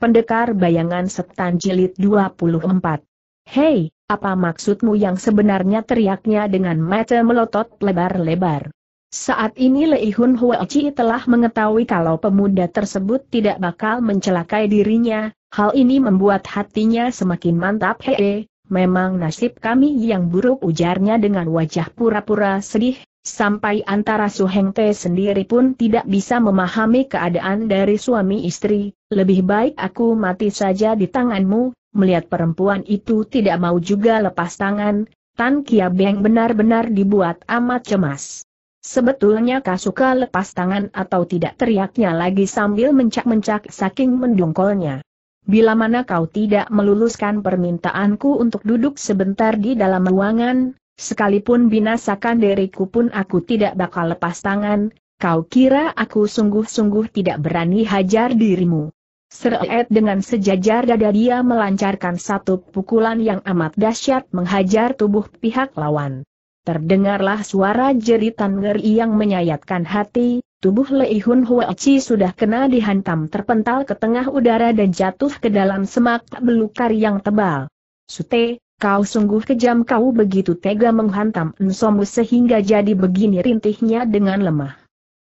Pendekar Bayangan Setan Jilid 24. Hei, apa maksudmu yang sebenarnya, teriaknya dengan mata melotot lebar-lebar. Saat ini Leihun Huoqi telah mengetahui kalau pemuda tersebut tidak bakal mencelakai dirinya, hal ini membuat hatinya semakin mantap. Hei, memang nasib kami yang buruk, ujarnya dengan wajah pura-pura sedih, sampai antara Suhengte sendiri pun tidak bisa memahami keadaan dari suami istri. Lebih baik aku mati saja di tanganmu. Melihat perempuan itu tidak mau juga lepas tangan, Tan Kia Beng benar-benar dibuat amat cemas. Sebetulnya Kasuka lepas tangan atau tidak, teriaknya lagi sambil mencak-mencak saking mendongkolnya. Bila mana kau tidak meluluskan permintaanku untuk duduk sebentar di dalam ruangan, sekalipun binasakan diriku pun aku tidak bakal lepas tangan. Kau kira aku sungguh-sungguh tidak berani hajar dirimu? Seret dengan sejajar dada dia melancarkan satu pukulan yang amat dahsyat menghajar tubuh pihak lawan. Terdengarlah suara jeritan ngeri yang menyayatkan hati, tubuh Leihun Huoqi sudah kena dihantam terpental ke tengah udara dan jatuh ke dalam semak belukar yang tebal. Sute, kau sungguh kejam, kau begitu tega menghantam ensomu sehingga jadi begini, rintihnya dengan lemah.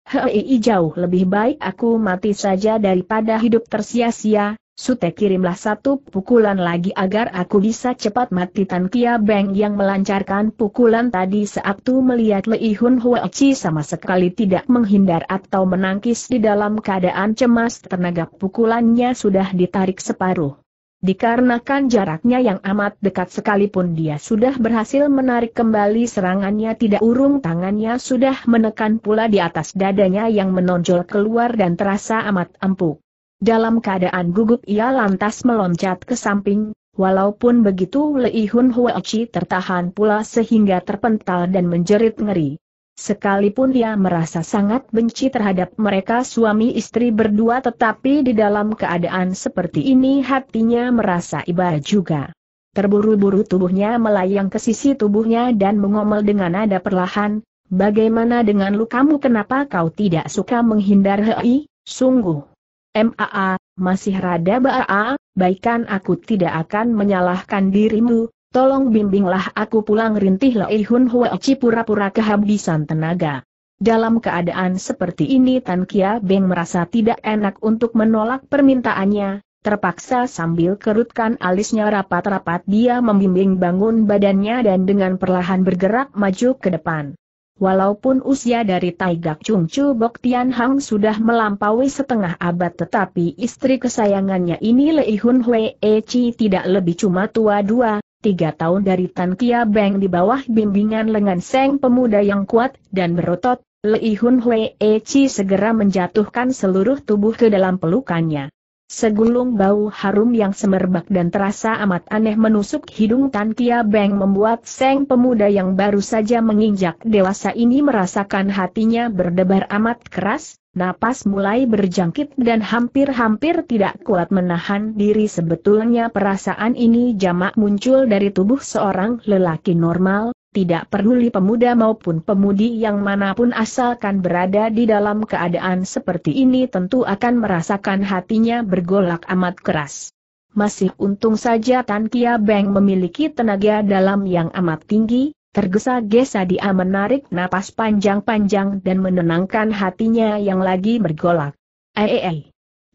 Hei, jauh lebih baik aku mati saja daripada hidup tersia-sia. Sute, kirimlah satu pukulan lagi agar aku bisa cepat mati. Tan Kia Beng yang melancarkan pukulan tadi saat itu melihat Leihun Huoqi sama sekali tidak menghindar atau menangkis di dalam keadaan cemas, tenaga pukulannya sudah ditarik separuh. Dikarenakan jaraknya yang amat dekat, sekalipun dia sudah berhasil menarik kembali serangannya, tidak urung tangannya sudah menekan pula di atas dadanya yang menonjol keluar dan terasa amat empuk. Dalam keadaan gugup ia lantas meloncat ke samping, walaupun begitu Leihun Huoqi tertahan pula sehingga terpental dan menjerit ngeri. Sekalipun dia merasa sangat benci terhadap mereka suami istri berdua, tetapi di dalam keadaan seperti ini hatinya merasa iba juga. Terburu-buru tubuhnya melayang ke sisi tubuhnya dan mengomel dengan nada perlahan, "Bagaimana dengan lukamu? Kenapa kau tidak suka menghindar? Hei, sungguh. Maa, masih rada baa, baikan aku tidak akan menyalahkan dirimu. Tolong bimbinglah aku pulang," rintih Leihun Huoqi pura-pura kehabisan tenaga. Dalam keadaan seperti ini Tan Kia Beng merasa tidak enak untuk menolak permintaannya, terpaksa sambil kerutkan alisnya rapat-rapat dia membimbing bangun badannya dan dengan perlahan bergerak maju ke depan. Walaupun usia dari Taigak Cungcu Bok Tian Hang sudah melampaui setengah abad, tetapi istri kesayangannya ini Leihun Huoqi tidak lebih cuma tua 2-3 tahun dari Tan Kia Beng. Di bawah bimbingan Lengen Seng pemuda yang kuat dan berotot, Leihun Huoqi segera menjatuhkan seluruh tubuh ke dalam pelukannya. Segulung bau harum yang semerbak dan terasa amat aneh menusuk hidung Tan Kia Beng membuat Seng pemuda yang baru saja menginjak dewasa ini merasakan hatinya berdebar amat keras, napas mulai berjangkit dan hampir-hampir tidak kuat menahan diri. Sebetulnya perasaan ini jamak muncul dari tubuh seorang lelaki normal, tidak peduli pemuda maupun pemudi yang manapun, asalkan berada di dalam keadaan seperti ini tentu akan merasakan hatinya bergolak amat keras. Masih untung saja Tan Kia Beng memiliki tenaga dalam yang amat tinggi. Tergesa-gesa dia menarik napas panjang-panjang dan menenangkan hatinya yang lagi bergolak.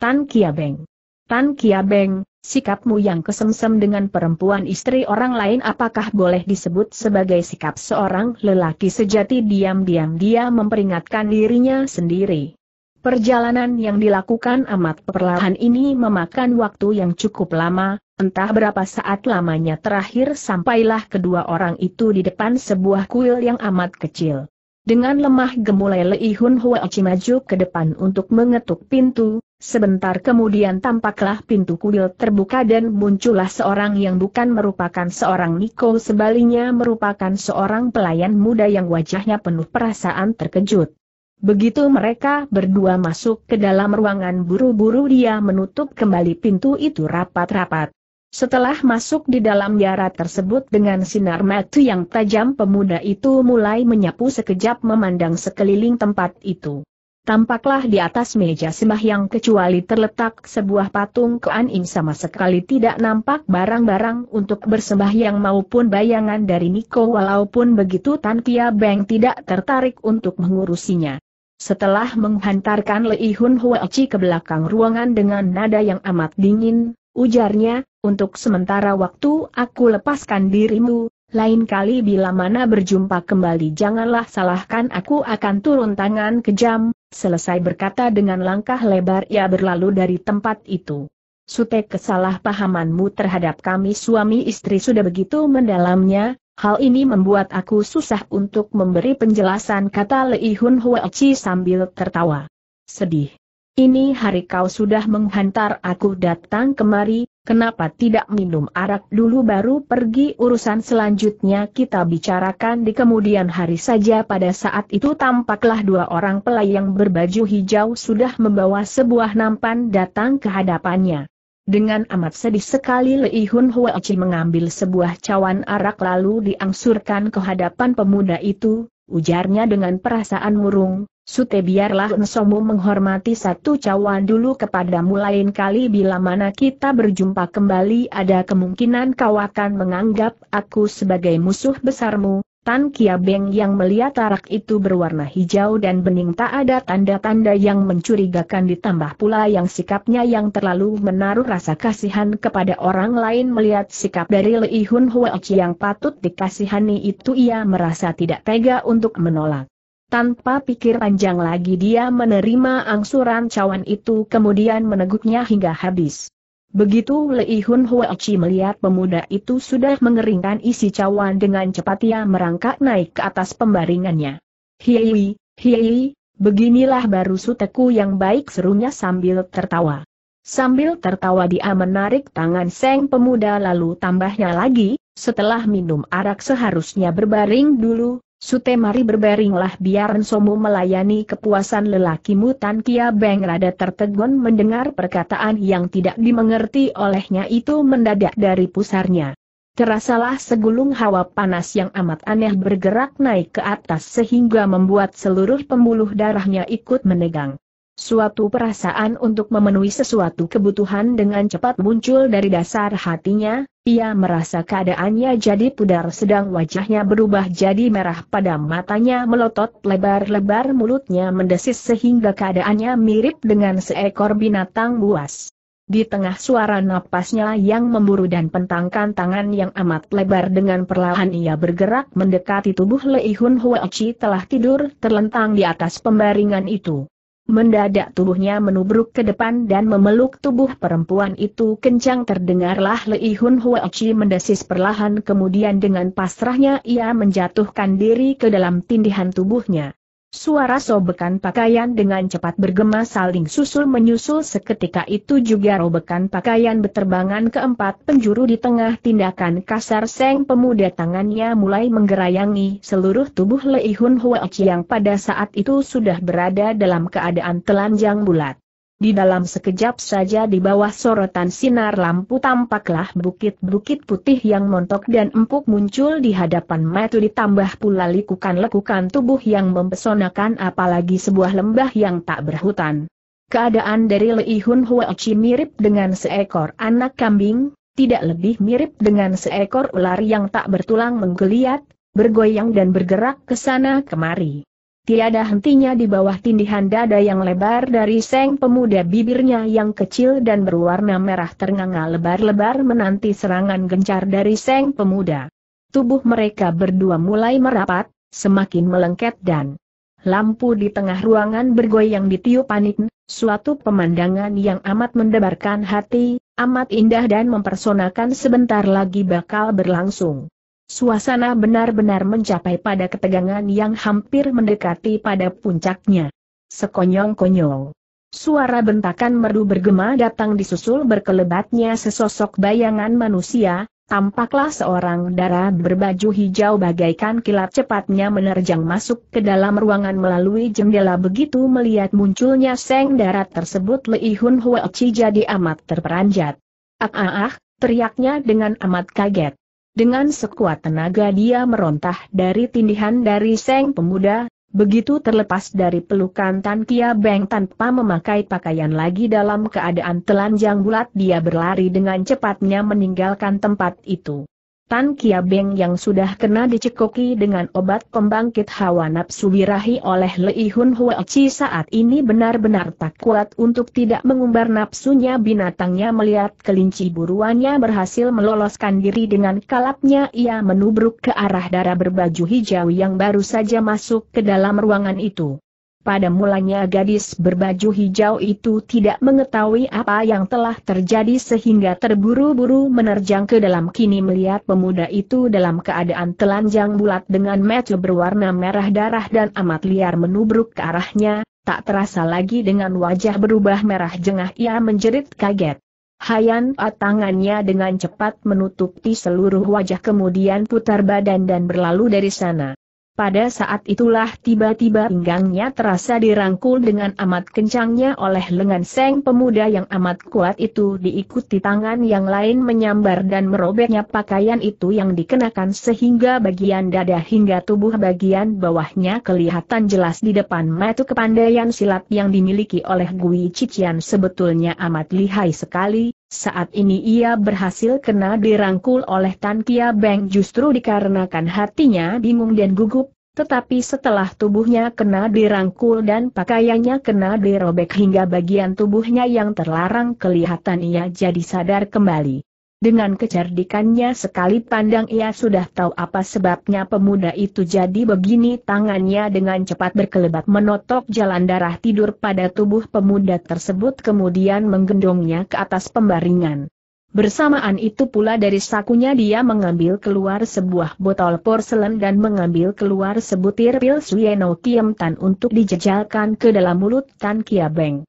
Tan Kia Beng. Tan Kia Beng, sikapmu yang kesemsem dengan perempuan istri orang lain apakah boleh disebut sebagai sikap seorang lelaki sejati? Diam-diam dia memperingatkan dirinya sendiri. Perjalanan yang dilakukan amat perlahan ini memakan waktu yang cukup lama. Entah berapa saat lamanya, terakhir sampailah kedua orang itu di depan sebuah kuil yang amat kecil. Dengan lemah gemulai Leihun Huoqi maju ke depan untuk mengetuk pintu, sebentar kemudian tampaklah pintu kuil terbuka dan muncullah seorang yang bukan merupakan seorang niko, sebalinya merupakan seorang pelayan muda yang wajahnya penuh perasaan terkejut. Begitu mereka berdua masuk ke dalam ruangan, buru-buru dia menutup kembali pintu itu rapat-rapat. Setelah masuk di dalam biara tersebut dengan sinar mata yang tajam, pemuda itu mulai menyapu sekejap memandang sekeliling tempat itu. Tampaklah di atas meja sembahyang kecuali terletak sebuah patung Koan Ing sama sekali tidak nampak barang-barang untuk bersembahyang maupun bayangan dari Niko. Walaupun begitu Tan Kia Beng tidak tertarik untuk mengurusinya. Setelah menghantarkan Leihun Huoqi ke belakang ruangan dengan nada yang amat dingin, ujarnya, "Untuk sementara waktu aku lepaskan dirimu. Lain kali bila mana berjumpa kembali janganlah salahkan aku akan turun tangan kejam." Selesai berkata dengan langkah lebar ia berlalu dari tempat itu. Sute kesalahpahamanmu terhadap kami suami istri sudah begitu mendalamnya, hal ini membuat aku susah untuk memberi penjelasan, kata Leihun Huoqi sambil tertawa sedih. Ini hari kau sudah menghantar aku datang kemari, kenapa tidak minum arak dulu baru pergi? Urusan selanjutnya kita bicarakan di kemudian hari saja. Pada saat itu tampaklah dua orang pelayang berbaju hijau sudah membawa sebuah nampan datang ke hadapannya. Dengan amat sedih sekali Leihun Huoqi mengambil sebuah cawan arak lalu diangsurkan ke hadapan pemuda itu, ujarnya dengan perasaan murung. "Sute biarlah ensomu menghormati satu cawan dulu kepadamu, lain kali bila mana kita berjumpa kembali ada kemungkinan kau akan menganggap aku sebagai musuh besarmu." Tan Kia Beng yang melihat arak itu berwarna hijau dan bening tak ada tanda-tanda yang mencurigakan, ditambah pula yang sikapnya yang terlalu menaruh rasa kasihan kepada orang lain. Melihat sikap dari Leihun Huoqi yang patut dikasihani itu ia merasa tidak tega untuk menolak. Tanpa pikir panjang lagi dia menerima angsuran cawan itu kemudian meneguknya hingga habis. Begitu Leihun Huoqi melihat pemuda itu sudah mengeringkan isi cawan, dengan cepat ia merangkak naik ke atas pembaringannya. "Hiei, hiei, beginilah baru suteku yang baik," serunya sambil tertawa. Sambil tertawa dia menarik tangan sang pemuda lalu tambahnya lagi, "Setelah minum arak seharusnya berbaring dulu. Sute mari berbaringlah biar ensomu melayani kepuasan lelakimu." Tan Kia Beng rada tertegun mendengar perkataan yang tidak dimengerti olehnya itu mendadak dari pusarnya. Terasalah segulung hawa panas yang amat aneh bergerak naik ke atas sehingga membuat seluruh pembuluh darahnya ikut menegang. Suatu perasaan untuk memenuhi sesuatu kebutuhan dengan cepat muncul dari dasar hatinya. Ia merasa keadaannya jadi pudar, sedang wajahnya berubah jadi merah, pada matanya melotot lebar-lebar, mulutnya mendesis sehingga keadaannya mirip dengan seekor binatang buas. Di tengah suara napasnya yang memburu dan pentangkan tangan yang amat lebar, dengan perlahan ia bergerak mendekati tubuh Leihun Huoqi telah tidur terlentang di atas pembaringan itu. Mendadak tubuhnya menubruk ke depan dan memeluk tubuh perempuan itu kencang. Terdengarlah Leihun Huoqi mendesis perlahan, kemudian dengan pasrahnya ia menjatuhkan diri ke dalam tindihan tubuhnya. Suara sobekan pakaian dengan cepat bergema saling susul menyusul, seketika itu juga robekan pakaian berterbangan ke empat penjuru. Di tengah tindakan kasar sang pemuda, tangannya mulai menggerayangi seluruh tubuh Leihun Huoqi yang pada saat itu sudah berada dalam keadaan telanjang bulat. Di dalam sekejap saja di bawah sorotan sinar lampu tampaklah bukit-bukit putih yang montok dan empuk muncul di hadapan mata, ditambah pula lekukan-lekukan tubuh yang mempesonakan, apalagi sebuah lembah yang tak berhutan. Keadaan dari Leihun Huoqi mirip dengan seekor anak kambing, tidak lebih mirip dengan seekor ular yang tak bertulang menggeliat, bergoyang dan bergerak ke sana kemari. Tiada hentinya di bawah tindihan dada yang lebar dari sang pemuda, bibirnya yang kecil dan berwarna merah ternganga lebar-lebar menanti serangan gencar dari sang pemuda. Tubuh mereka berdua mulai merapat, semakin melengket dan lampu di tengah ruangan bergoyang ditiup panik, suatu pemandangan yang amat mendebarkan hati, amat indah dan mempersonakan sebentar lagi bakal berlangsung. Suasana benar-benar mencapai pada ketegangan yang hampir mendekati pada puncaknya. Sekonyong-konyong, suara bentakan merdu bergema datang disusul berkelebatnya sesosok bayangan manusia. Tampaklah seorang dara berbaju hijau bagaikan kilat cepatnya menerjang masuk ke dalam ruangan melalui jendela. Begitu melihat munculnya sang dara tersebut Leihun Huoqi jadi amat terperanjat. "Ah," teriaknya dengan amat kaget. Dengan sekuat tenaga dia merontah dari tindihan dari sang pemuda, Begitu terlepas dari pelukan Tan Kia Beng tanpa memakai pakaian lagi dalam keadaan telanjang bulat, dia berlari dengan cepatnya meninggalkan tempat itu. Tan Kia Beng yang sudah kena dicekoki dengan obat pembangkit hawa nafsu birahi oleh Leihun Huoqi saat ini benar-benar tak kuat untuk tidak mengumbar nafsunya. Binatangnya melihat kelinci buruannya berhasil meloloskan diri, dengan kalapnya ia menubruk ke arah darah berbaju hijau yang baru saja masuk ke dalam ruangan itu. Pada mulanya gadis berbaju hijau itu tidak mengetahui apa yang telah terjadi sehingga terburu-buru menerjang ke dalam. Kini melihat pemuda itu dalam keadaan telanjang bulat dengan mata berwarna merah darah dan amat liar menubruk ke arahnya, tak terasa lagi dengan wajah berubah merah jengah ia menjerit kaget. Hayan tangannya dengan cepat menutupi seluruh wajah, kemudian putar badan dan berlalu dari sana. Pada saat itulah tiba-tiba pinggangnya terasa dirangkul dengan amat kencangnya oleh lengan seng. Pemuda yang amat kuat itu diikuti tangan yang lain menyambar dan merobeknya pakaian itu yang dikenakan sehingga bagian dada hingga tubuh bagian bawahnya kelihatan jelas di depan mata. Kepandaian silat yang dimiliki oleh Gui Cician sebetulnya amat lihai sekali. Saat ini ia berhasil kena dirangkul oleh Tan Kia Beng justru dikarenakan hatinya bingung dan gugup, tetapi setelah tubuhnya kena dirangkul dan pakaiannya kena dirobek hingga bagian tubuhnya yang terlarang kelihatan, ia jadi sadar kembali. Dengan kecerdikannya sekali pandang ia sudah tahu apa sebabnya pemuda itu jadi begini. Tangannya dengan cepat berkelebat menotok jalan darah tidur pada tubuh pemuda tersebut, kemudian menggendongnya ke atas pembaringan. Bersamaan itu pula dari sakunya dia mengambil keluar sebuah botol porselen dan mengambil keluar sebutir pil Suye No Kiem Tan untuk dijejalkan ke dalam mulut Tan Kia Beng.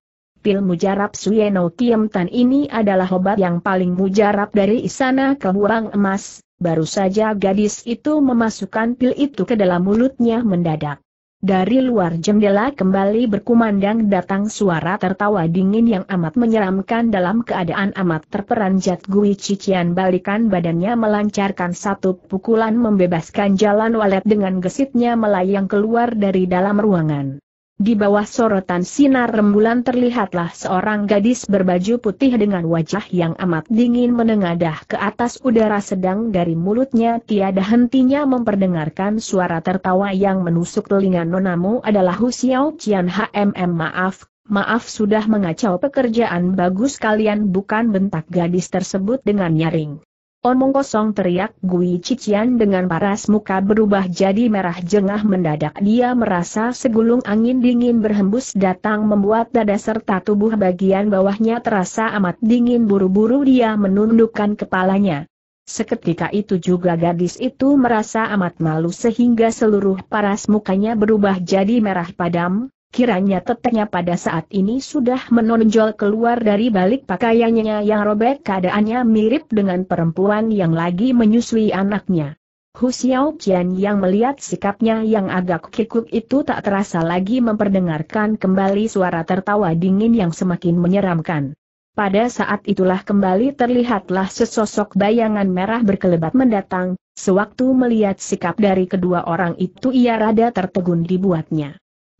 Pil mujarab Suye No Kiem Tan ini adalah obat yang paling mujarab dari Isana Kebuang Emas. Baru saja gadis itu memasukkan pil itu ke dalam mulutnya, mendadak dari luar jendela kembali berkumandang datang suara tertawa dingin yang amat menyeramkan. Dalam keadaan amat terperanjat, Gui Cician balikan badannya melancarkan satu pukulan membebaskan jalan walet, dengan gesitnya melayang keluar dari dalam ruangan. Di bawah sorotan sinar rembulan terlihatlah seorang gadis berbaju putih dengan wajah yang amat dingin menengadah ke atas udara, sedang dari mulutnya tiada hentinya memperdengarkan suara tertawa yang menusuk telinga. "Nonamu adalah Hu Xiaopian. Maaf sudah mengacau pekerjaan bagus kalian, bukan?" bentak gadis tersebut dengan nyaring. "Omong kosong," teriak Gui Cician dengan paras. Muka berubah jadi merah jengah mendadak. Dia merasa segulung angin dingin berhembus datang membuat dada serta tubuh bagian bawahnya terasa amat dingin. Buru-buru dia menundukkan kepalanya. Seketika itu juga gadis itu merasa amat malu sehingga seluruh paras mukanya berubah jadi merah padam. Kiranya teteknya pada saat ini sudah menonjol keluar dari balik pakaiannya yang robek. Keadaannya mirip dengan perempuan yang lagi menyusui anaknya. Hu Xiaoqian yang melihat sikapnya yang agak kikuk itu tak terasa lagi memperdengarkan kembali suara tertawa dingin yang semakin menyeramkan. Pada saat itulah kembali terlihatlah sesosok bayangan merah berkelebat mendatang. Sewaktu melihat sikap dari kedua orang itu ia rada tertegun dibuatnya.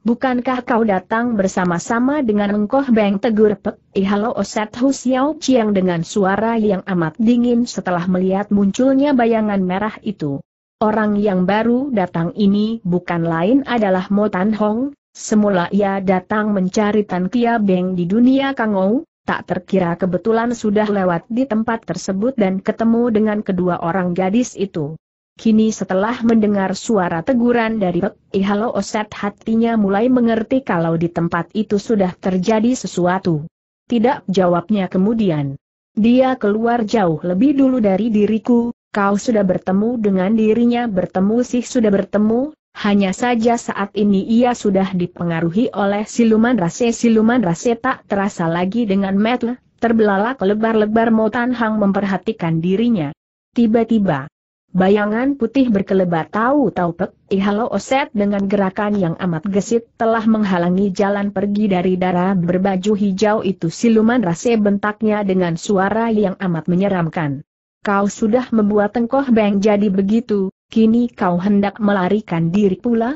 "Bukankah kau datang bersama-sama dengan engkoh Beng?" tegur Pek Ihalo Oset Hu Xiaoqian dengan suara yang amat dingin setelah melihat munculnya bayangan merah itu. Orang yang baru datang ini bukan lain adalah Mo Tan Hong. Semula ia datang mencari Tan Kia Beng di dunia Kangou, tak terkira kebetulan sudah lewat di tempat tersebut dan ketemu dengan kedua orang gadis itu. Kini setelah mendengar suara teguran dari Pek Ihalo Oset, hatinya mulai mengerti kalau di tempat itu sudah terjadi sesuatu. "Tidak," jawabnya kemudian. "Dia keluar jauh lebih dulu dari diriku. Kau sudah bertemu dengan dirinya?" "Bertemu sih sudah bertemu, hanya saja saat ini ia sudah dipengaruhi oleh siluman rase." "Siluman rase?" tak terasa lagi dengan mata terbelalak lebar-lebar Mo Tan Hang memperhatikan dirinya. Tiba-tiba bayangan putih berkelebat, tahu-tahu Pek Ihalo Oset dengan gerakan yang amat gesit telah menghalangi jalan pergi dari darah berbaju hijau itu. "Siluman rase," bentaknya dengan suara yang amat menyeramkan. "Kau sudah membuat engkoh Beng jadi begitu, kini kau hendak melarikan diri pula?"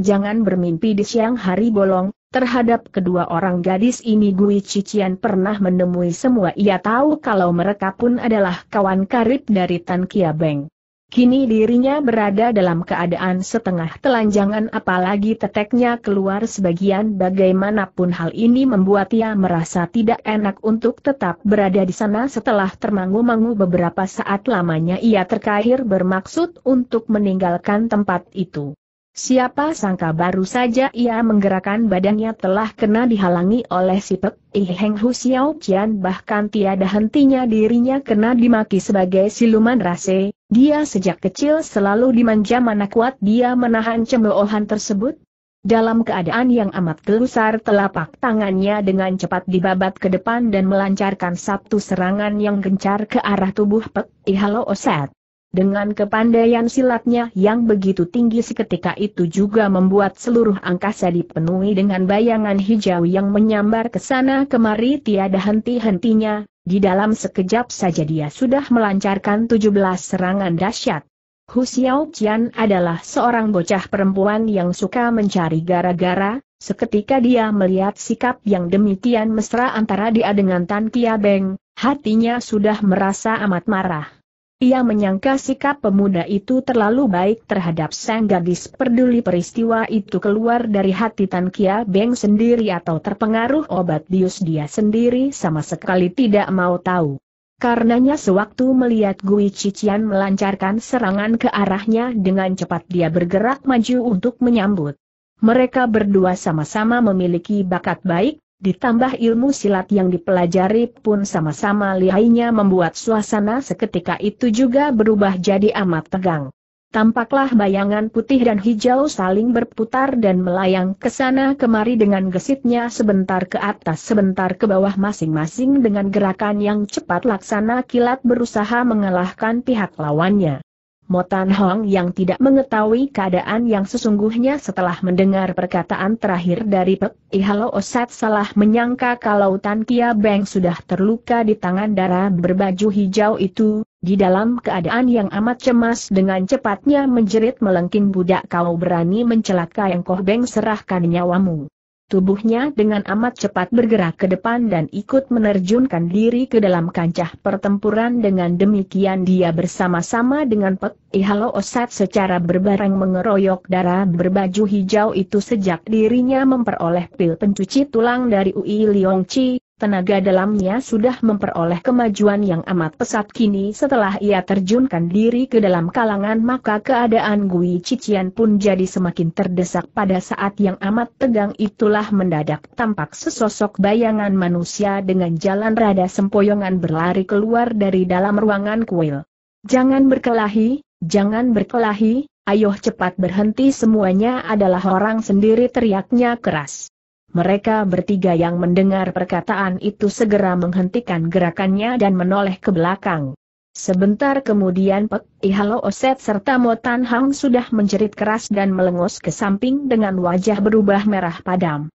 Jangan bermimpi di siang hari bolong. Terhadap kedua orang gadis ini Gui Cician pernah menemui semua. Ia tahu kalau mereka pun adalah kawan karib dari Tan Kia Beng. Kini dirinya berada dalam keadaan setengah telanjangan, apalagi teteknya keluar sebagian. Bagaimanapun hal ini membuat ia merasa tidak enak untuk tetap berada di sana. Setelah termangu-mangu beberapa saat lamanya ia terkahir bermaksud untuk meninggalkan tempat itu. Siapa sangka baru saja ia menggerakkan badannya telah kena dihalangi oleh si Pek I Heng Hu Xiaopian, bahkan tiada hentinya dirinya kena dimaki sebagai siluman rase. Dia sejak kecil selalu dimanja mana kuat dia menahan cemoohan tersebut. Dalam keadaan yang amat gelusar telapak tangannya dengan cepat dibabat ke depan dan melancarkan satu serangan yang gencar ke arah tubuh Pek I Halo Oset. Dengan kepandaian silatnya yang begitu tinggi seketika itu juga membuat seluruh angkasa dipenuhi dengan bayangan hijau yang menyambar ke sana kemari tiada henti-hentinya. Di dalam sekejap saja dia sudah melancarkan 17 serangan dahsyat. Hu Xiaoqian adalah seorang bocah perempuan yang suka mencari gara-gara. Seketika dia melihat sikap yang demikian mesra antara dia dengan Tan Kia Beng, hatinya sudah merasa amat marah. Ia menyangka sikap pemuda itu terlalu baik terhadap sang gadis. Peduli peristiwa itu keluar dari hati Tan Kia Beng sendiri atau terpengaruh obat bius dia sendiri, sama sekali tidak mau tahu. Karenanya sewaktu melihat Gui Cician melancarkan serangan ke arahnya dengan cepat dia bergerak maju untuk menyambut. Mereka berdua sama-sama memiliki bakat baik. Ditambah ilmu silat yang dipelajari pun sama-sama lihainya membuat suasana seketika itu juga berubah jadi amat tegang. Tampaklah bayangan putih dan hijau saling berputar dan melayang ke sana kemari dengan gesitnya, sebentar ke atas sebentar ke bawah, masing-masing dengan gerakan yang cepat laksana kilat berusaha mengalahkan pihak lawannya. Mo Tan Hong yang tidak mengetahui keadaan yang sesungguhnya setelah mendengar perkataan terakhir dari Pek I Halo Osat salah menyangka kalau Tan Kia Beng sudah terluka di tangan darah berbaju hijau itu. Di dalam keadaan yang amat cemas dengan cepatnya menjerit melengking, "Budak, kau berani mencelakai engkoh Beng, serahkan nyawamu." Tubuhnya dengan amat cepat bergerak ke depan dan ikut menerjunkan diri ke dalam kancah pertempuran. Dengan demikian dia bersama-sama dengan Pek I Halo Osat secara berbareng mengeroyok darah berbaju hijau itu. Sejak dirinya memperoleh pil pencuci tulang dari Ui Liongci, tenaga dalamnya sudah memperoleh kemajuan yang amat pesat. Kini setelah ia terjunkan diri ke dalam kalangan, maka keadaan Gui Cician pun jadi semakin terdesak. Pada saat yang amat tegang itulah mendadak tampak sesosok bayangan manusia dengan jalan rada sempoyongan berlari keluar dari dalam ruangan kuil. "Jangan berkelahi, jangan berkelahi, ayo cepat berhenti, semuanya adalah orang sendiri," teriaknya keras. Mereka bertiga yang mendengar perkataan itu segera menghentikan gerakannya dan menoleh ke belakang. Sebentar kemudian Pek I Halo Oset serta Mo Tan Hang sudah menjerit keras dan melengos ke samping dengan wajah berubah merah padam.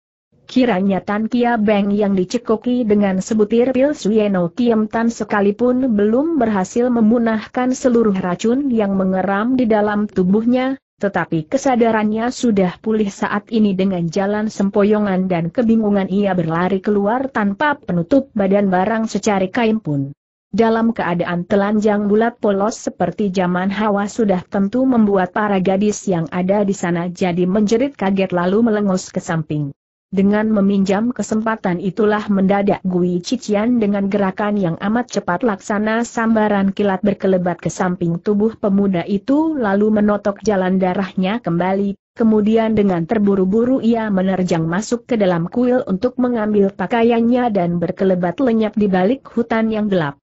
Kiranya Tan Kia Beng yang dicekoki dengan sebutir pil Suye No Kiem Tan sekalipun belum berhasil memunahkan seluruh racun yang mengeram di dalam tubuhnya. Tetapi kesadarannya sudah pulih saat ini. Dengan jalan sempoyongan dan kebingungan ia berlari keluar tanpa penutup badan barang secari kain pun. Dalam keadaan telanjang bulat polos seperti zaman Hawa sudah tentu membuat para gadis yang ada di sana jadi menjerit kaget lalu melengos ke samping. Dengan meminjam kesempatan itulah mendadak Gui Cician dengan gerakan yang amat cepat laksana sambaran kilat berkelebat ke samping tubuh pemuda itu lalu menotok jalan darahnya kembali. Kemudian dengan terburu-buru ia menerjang masuk ke dalam kuil untuk mengambil pakaiannya dan berkelebat lenyap di balik hutan yang gelap.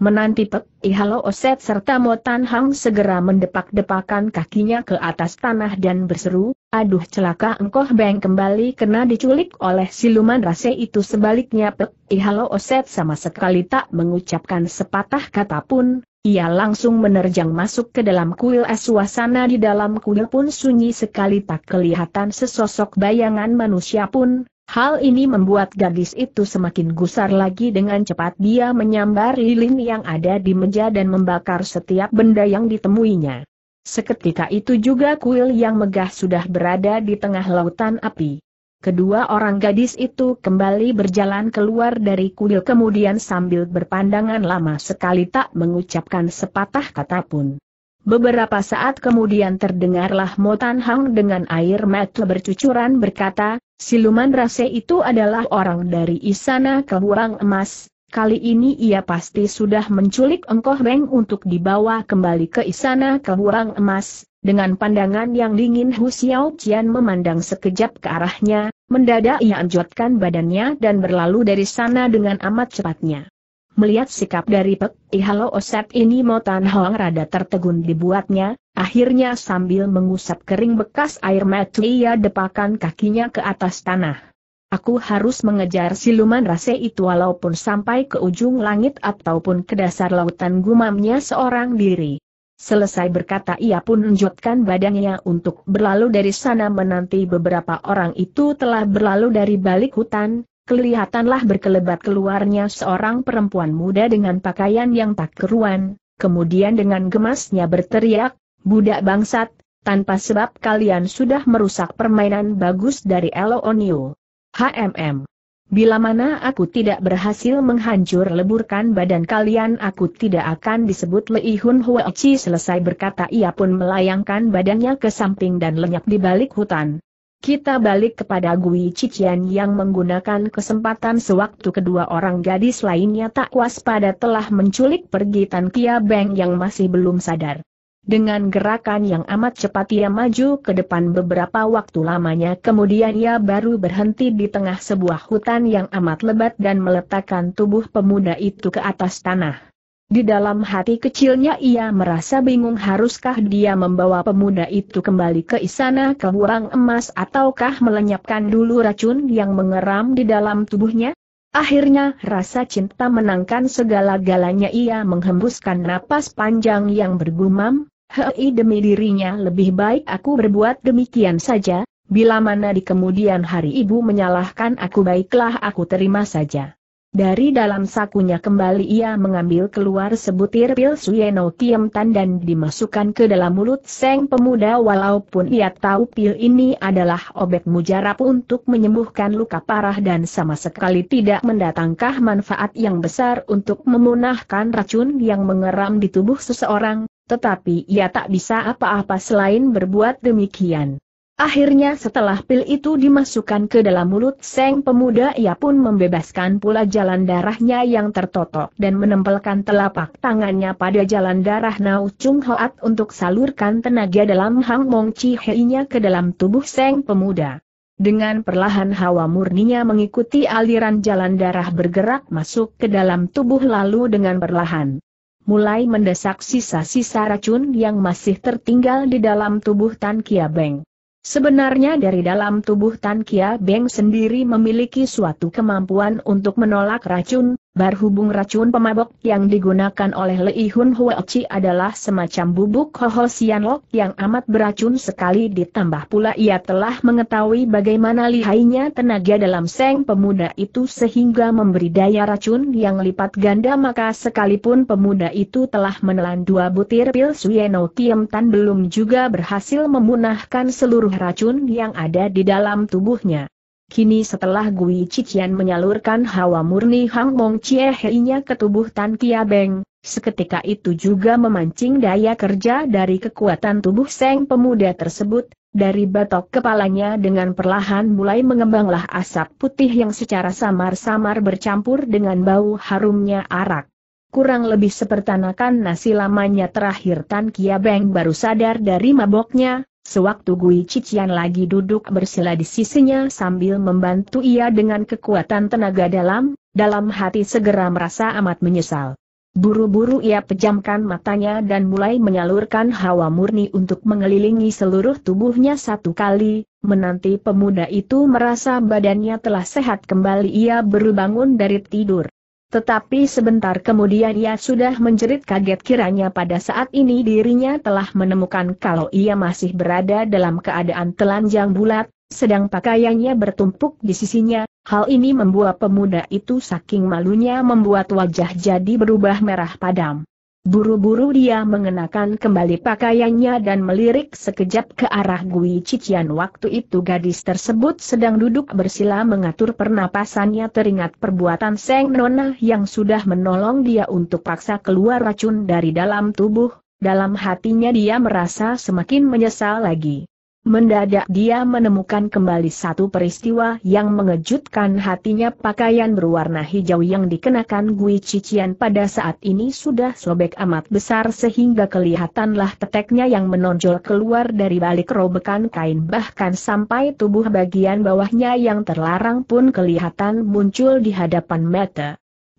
Menanti Pek I Halo Oset serta Mo Tan Hang segera mendepak-depakan kakinya ke atas tanah dan berseru, "Aduh, celaka, engkoh Beng kembali kena diculik oleh siluman rase itu." Sebaliknya Pek I Halo Oset sama sekali tak mengucapkan sepatah kata pun, ia langsung menerjang masuk ke dalam kuil. Suasana di dalam kuil pun sunyi sekali, tak kelihatan sesosok bayangan manusia pun. Hal ini membuat gadis itu semakin gusar lagi. Dengan cepat dia menyambar lilin yang ada di meja dan membakar setiap benda yang ditemuinya. Seketika itu juga kuil yang megah sudah berada di tengah lautan api. Kedua orang gadis itu kembali berjalan keluar dari kuil kemudian sambil berpandangan lama sekali tak mengucapkan sepatah kata pun. Beberapa saat kemudian terdengarlah Mo Tan Hang dengan air mata bercucuran berkata, "Siluman rase itu adalah orang dari Isana Kebuang Emas, kali ini ia pasti sudah menculik Engkoh Beng untuk dibawa kembali ke Isana Kebuang Emas." Dengan pandangan yang dingin Hu Xiaopian memandang sekejap ke arahnya, mendadak ia anjotkan badannya dan berlalu dari sana dengan amat cepatnya. Melihat sikap dari Pek Ihalo Osep ini Mo Tan Hong rada tertegun dibuatnya, akhirnya sambil mengusap kering bekas air mata ia depakan kakinya ke atas tanah. "Aku harus mengejar siluman rase itu walaupun sampai ke ujung langit ataupun ke dasar lautan," gumamnya seorang diri. Selesai berkata ia pun menjotkan badannya untuk berlalu dari sana menanti beberapa orang itu telah berlalu dari balik hutan, kelihatanlah berkelebat keluarnya seorang perempuan muda dengan pakaian yang tak keruan, kemudian dengan gemasnya berteriak, "Budak bangsat, tanpa sebab kalian sudah merusak permainan bagus dari Elo Onio. HMM. Bila mana aku tidak berhasil menghancur-leburkan badan kalian aku tidak akan disebut Leihun Huoqi." Selesai berkata ia pun melayangkan badannya ke samping dan lenyap di balik hutan. Kita balik kepada Gui Cician yang menggunakan kesempatan sewaktu kedua orang gadis lainnya tak waspada telah menculik pergi Tan Kia Beng yang masih belum sadar. Dengan gerakan yang amat cepat ia maju ke depan beberapa waktu lamanya kemudian ia baru berhenti di tengah sebuah hutan yang amat lebat dan meletakkan tubuh pemuda itu ke atas tanah. Di dalam hati kecilnya ia merasa bingung haruskah dia membawa pemuda itu kembali ke Isana Kebuang Emas ataukah melenyapkan dulu racun yang mengeram di dalam tubuhnya? Akhirnya rasa cinta menangkan segala-galanya ia menghembuskan napas panjang yang bergumam, "Hei demi dirinya lebih baik aku berbuat demikian saja, bila mana di kemudian hari ibu menyalahkan aku baiklah aku terima saja." Dari dalam sakunya kembali ia mengambil keluar sebutir pil Suye No Kiem Tan dan dimasukkan ke dalam mulut sang pemuda walaupun ia tahu pil ini adalah obat mujarab untuk menyembuhkan luka parah dan sama sekali tidak mendatangkan manfaat yang besar untuk memunahkan racun yang mengeram di tubuh seseorang, tetapi ia tak bisa apa-apa selain berbuat demikian. Akhirnya setelah pil itu dimasukkan ke dalam mulut sang pemuda ia pun membebaskan pula jalan darahnya yang tertotok dan menempelkan telapak tangannya pada jalan darah Nau Chung Hoat untuk salurkan tenaga dalam Hang Mong Chi Hei-nya ke dalam tubuh sang pemuda. Dengan perlahan hawa murninya mengikuti aliran jalan darah bergerak masuk ke dalam tubuh lalu dengan perlahan mulai mendesak sisa-sisa racun yang masih tertinggal di dalam tubuh Tan Kia Beng. Sebenarnya dari dalam tubuh Tan Kia Beng sendiri memiliki suatu kemampuan untuk menolak racun, berhubung racun pemabok yang digunakan oleh Leihun Huoqi adalah semacam bubuk hohosianlok yang amat beracun sekali ditambah pula ia telah mengetahui bagaimana lihainya tenaga dalam sang pemuda itu sehingga memberi daya racun yang lipat ganda maka sekalipun pemuda itu telah menelan dua butir pil Suye No Kiem Tan belum juga berhasil memunahkan seluruh racun yang ada di dalam tubuhnya. Kini setelah Gui Cician menyalurkan hawa murni Hang Mong Chie Hei-nya ke tubuh Tan Kia Beng, seketika itu juga memancing daya kerja dari kekuatan tubuh sang pemuda tersebut, dari batok kepalanya dengan perlahan mulai mengembanglah asap putih yang secara samar-samar bercampur dengan bau harumnya arak. Kurang lebih sepertanakan nasi lamanya terakhir Tan Kia Beng baru sadar dari maboknya. Sewaktu Gui Cician lagi duduk bersila di sisinya sambil membantu ia dengan kekuatan tenaga dalam hati segera merasa amat menyesal. Buru-buru ia pejamkan matanya dan mulai menyalurkan hawa murni untuk mengelilingi seluruh tubuhnya satu kali, menanti pemuda itu merasa badannya telah sehat kembali ia baru bangun dari tidur. Tetapi sebentar kemudian ia sudah menjerit kaget kiranya pada saat ini dirinya telah menemukan kalau ia masih berada dalam keadaan telanjang bulat, sedang pakaiannya bertumpuk di sisinya. Hal ini membuat pemuda itu saking malunya membuat wajah jadi berubah merah padam. Buru-buru dia mengenakan kembali pakaiannya dan melirik sekejap ke arah Gui Cician. Waktu itu gadis tersebut sedang duduk bersila mengatur pernapasannya, teringat perbuatan Seng Nona yang sudah menolong dia untuk paksa keluar racun dari dalam tubuh. Dalam hatinya dia merasa semakin menyesal lagi. Mendadak dia menemukan kembali satu peristiwa yang mengejutkan hatinya. Pakaian berwarna hijau yang dikenakan Gui Cician pada saat ini sudah sobek amat besar sehingga kelihatanlah teteknya yang menonjol keluar dari balik robekan kain, bahkan sampai tubuh bagian bawahnya yang terlarang pun kelihatan muncul di hadapan mata.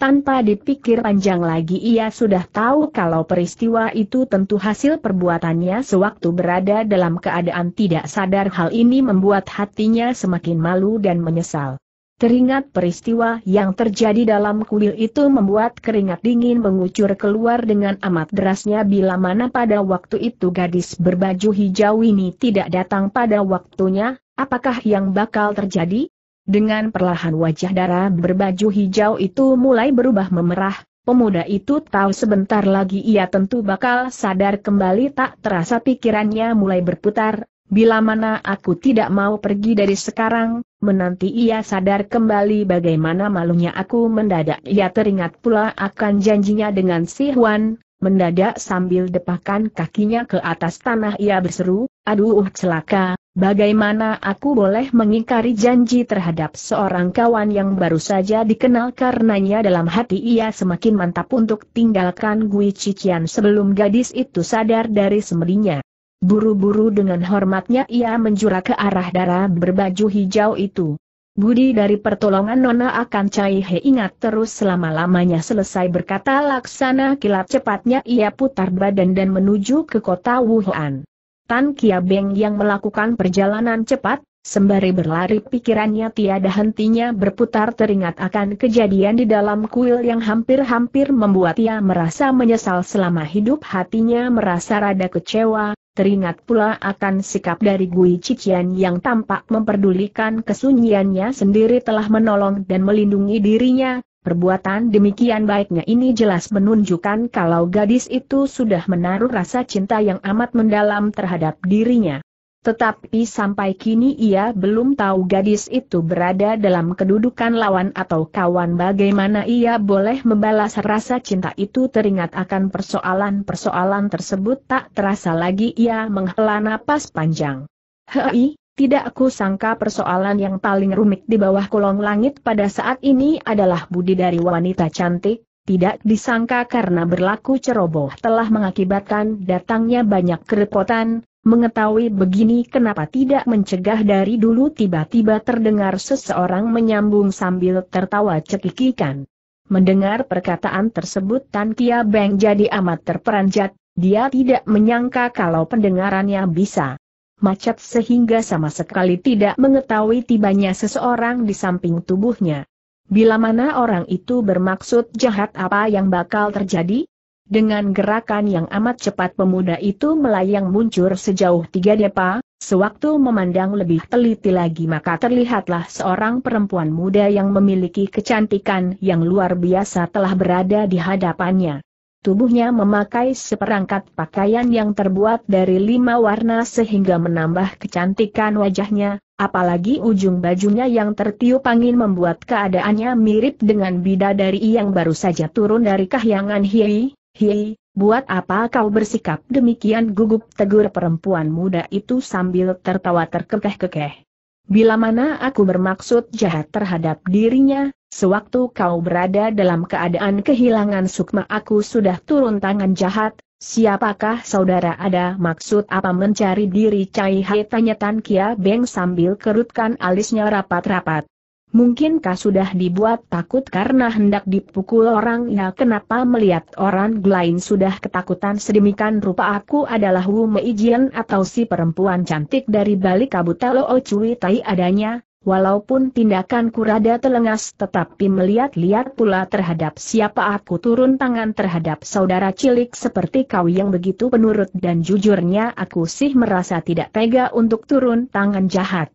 Tanpa dipikir panjang lagi ia sudah tahu kalau peristiwa itu tentu hasil perbuatannya sewaktu berada dalam keadaan tidak sadar. Hal ini membuat hatinya semakin malu dan menyesal. Teringat peristiwa yang terjadi dalam kuil itu membuat keringat dingin mengucur keluar dengan amat derasnya, bila mana pada waktu itu gadis berbaju hijau ini tidak datang pada waktunya, apakah yang bakal terjadi? Dengan perlahan wajah darah berbaju hijau itu mulai berubah memerah. Pemuda itu tahu sebentar lagi ia tentu bakal sadar kembali. Tak terasa pikirannya mulai berputar, bila mana aku tidak mau pergi dari sekarang, menanti ia sadar kembali bagaimana malunya aku. Mendadak ia teringat pula akan janjinya dengan si Huan. Mendadak sambil depakan kakinya ke atas tanah ia berseru, aduh celaka, bagaimana aku boleh mengingkari janji terhadap seorang kawan yang baru saja dikenal. Karenanya dalam hati ia semakin mantap untuk tinggalkan Gui Cician sebelum gadis itu sadar dari semedinya. Buru-buru dengan hormatnya ia menjura ke arah darah berbaju hijau itu. Budi dari pertolongan Nona akan Cai He, ingat terus selama-lamanya. Selesai berkata laksana kilat cepatnya ia putar badan dan menuju ke kota Wuhan. Tan Kia Beng yang melakukan perjalanan cepat, sembari berlari pikirannya tiada hentinya berputar, teringat akan kejadian di dalam kuil yang hampir-hampir membuat ia merasa menyesal selama hidup. Hatinya merasa rada kecewa. Teringat pula akan sikap dari Gui Cician yang tampak memperdulikan kesunyiannya sendiri, telah menolong dan melindungi dirinya. Perbuatan demikian baiknya ini jelas menunjukkan kalau gadis itu sudah menaruh rasa cinta yang amat mendalam terhadap dirinya. Tetapi sampai kini ia belum tahu gadis itu berada dalam kedudukan lawan atau kawan. Bagaimana ia boleh membalas rasa cinta itu? Teringat akan persoalan-persoalan tersebut, tak terasa lagi ia menghela napas panjang. Hei, tidak aku sangka persoalan yang paling rumit di bawah kolong langit pada saat ini adalah budi dari wanita cantik. Tidak disangka karena berlaku ceroboh telah mengakibatkan datangnya banyak kerepotan. Mengetahui begini kenapa tidak mencegah dari dulu? Tiba-tiba terdengar seseorang menyambung sambil tertawa cekikikan. Mendengar perkataan tersebut Tan Kia Beng jadi amat terperanjat. Dia tidak menyangka kalau pendengarannya bisa macet sehingga sama sekali tidak mengetahui tibanya seseorang di samping tubuhnya. Bila mana orang itu bermaksud jahat, apa yang bakal terjadi? Dengan gerakan yang amat cepat pemuda itu melayang muncul sejauh 3 depa, sewaktu memandang lebih teliti lagi maka terlihatlah seorang perempuan muda yang memiliki kecantikan yang luar biasa telah berada di hadapannya. Tubuhnya memakai seperangkat pakaian yang terbuat dari 5 warna sehingga menambah kecantikan wajahnya, apalagi ujung bajunya yang tertiup angin membuat keadaannya mirip dengan bidadari yang baru saja turun dari kahyangan. Hei, buat apa kau bersikap demikian gugup? Tegur perempuan muda itu sambil tertawa terkekeh-kekeh. Bila mana aku bermaksud jahat terhadap dirinya, sewaktu kau berada dalam keadaan kehilangan sukma aku sudah turun tangan jahat. Siapakah saudara? Ada maksud apa mencari diri Cai Hai? Tanya Tan Kia Beng sambil kerutkan alisnya rapat-rapat. Mungkinkah sudah dibuat takut karena hendak dipukul orang? Ya, kenapa melihat orang lain sudah ketakutan sedemikian rupa? Aku adalah Wu Meijin atau si perempuan cantik dari Bali Kabut. Elo Ohu Chu adanya, walaupun tindakanku rada telengas tetapi melihat-lihat pula terhadap siapa aku turun tangan terhadap saudara cilik seperti kau yang begitu penurut, dan jujurnya aku sih merasa tidak tega untuk turun tangan jahat.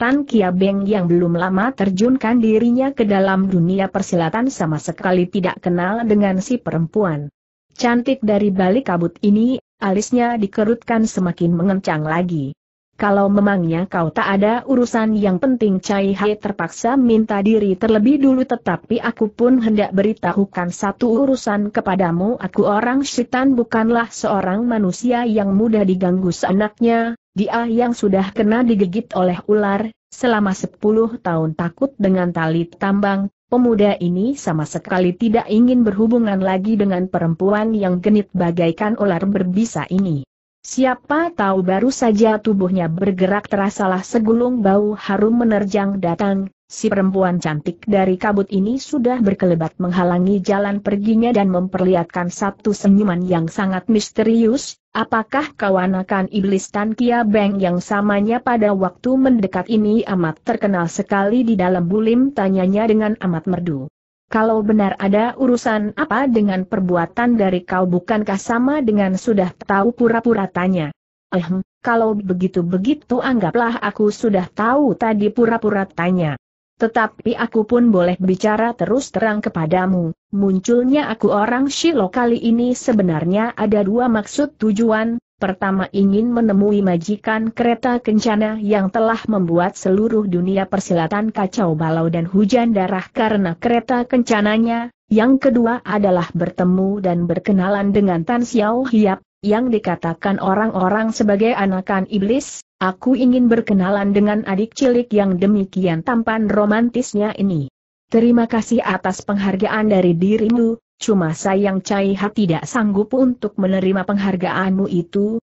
Tan Kia Beng yang belum lama terjunkan dirinya ke dalam dunia persilatan sama sekali tidak kenal dengan si perempuan. Cantik dari Bali Kabut ini, alisnya dikerutkan semakin mengencang lagi. Kalau memangnya kau tak ada urusan yang penting, Cai Hai terpaksa minta diri terlebih dulu, tetapi aku pun hendak beritahukan satu urusan kepadamu. Aku orang setan, bukanlah seorang manusia yang mudah diganggu seenaknya. Dia yang sudah kena digigit oleh ular selama 10 tahun takut dengan tali tambang, pemuda ini sama sekali tidak ingin berhubungan lagi dengan perempuan yang genit bagaikan ular berbisa ini. Siapa tahu baru saja tubuhnya bergerak terasalah segulung bau harum menerjang datang, si perempuan cantik dari kabut ini sudah berkelebat menghalangi jalan perginya dan memperlihatkan satu senyuman yang sangat misterius. Apakah kawan-kawan iblis Tan Kia Beng yang samanya pada waktu mendekat ini amat terkenal sekali di dalam Bulim? Tanyanya dengan amat merdu. Kalau benar ada urusan apa dengan perbuatan dari kau, bukankah sama dengan sudah tahu pura-pura, tanya. Kalau begitu anggaplah aku sudah tahu tadi pura-pura, tanya. Tetapi aku pun boleh bicara terus terang kepadamu, munculnya aku orang Shilo kali ini sebenarnya ada 2 maksud tujuan. Pertama, ingin menemui majikan kereta kencana yang telah membuat seluruh dunia persilatan kacau balau dan hujan darah karena kereta kencananya. Yang kedua adalah bertemu dan berkenalan dengan Tan Xiao Hiap, yang dikatakan orang-orang sebagai anakan iblis. Aku ingin berkenalan dengan adik cilik yang demikian tampan romantisnya ini. Terima kasih atas penghargaan dari dirimu, cuma sayang Cai Ha tidak sanggup untuk menerima penghargaanmu itu.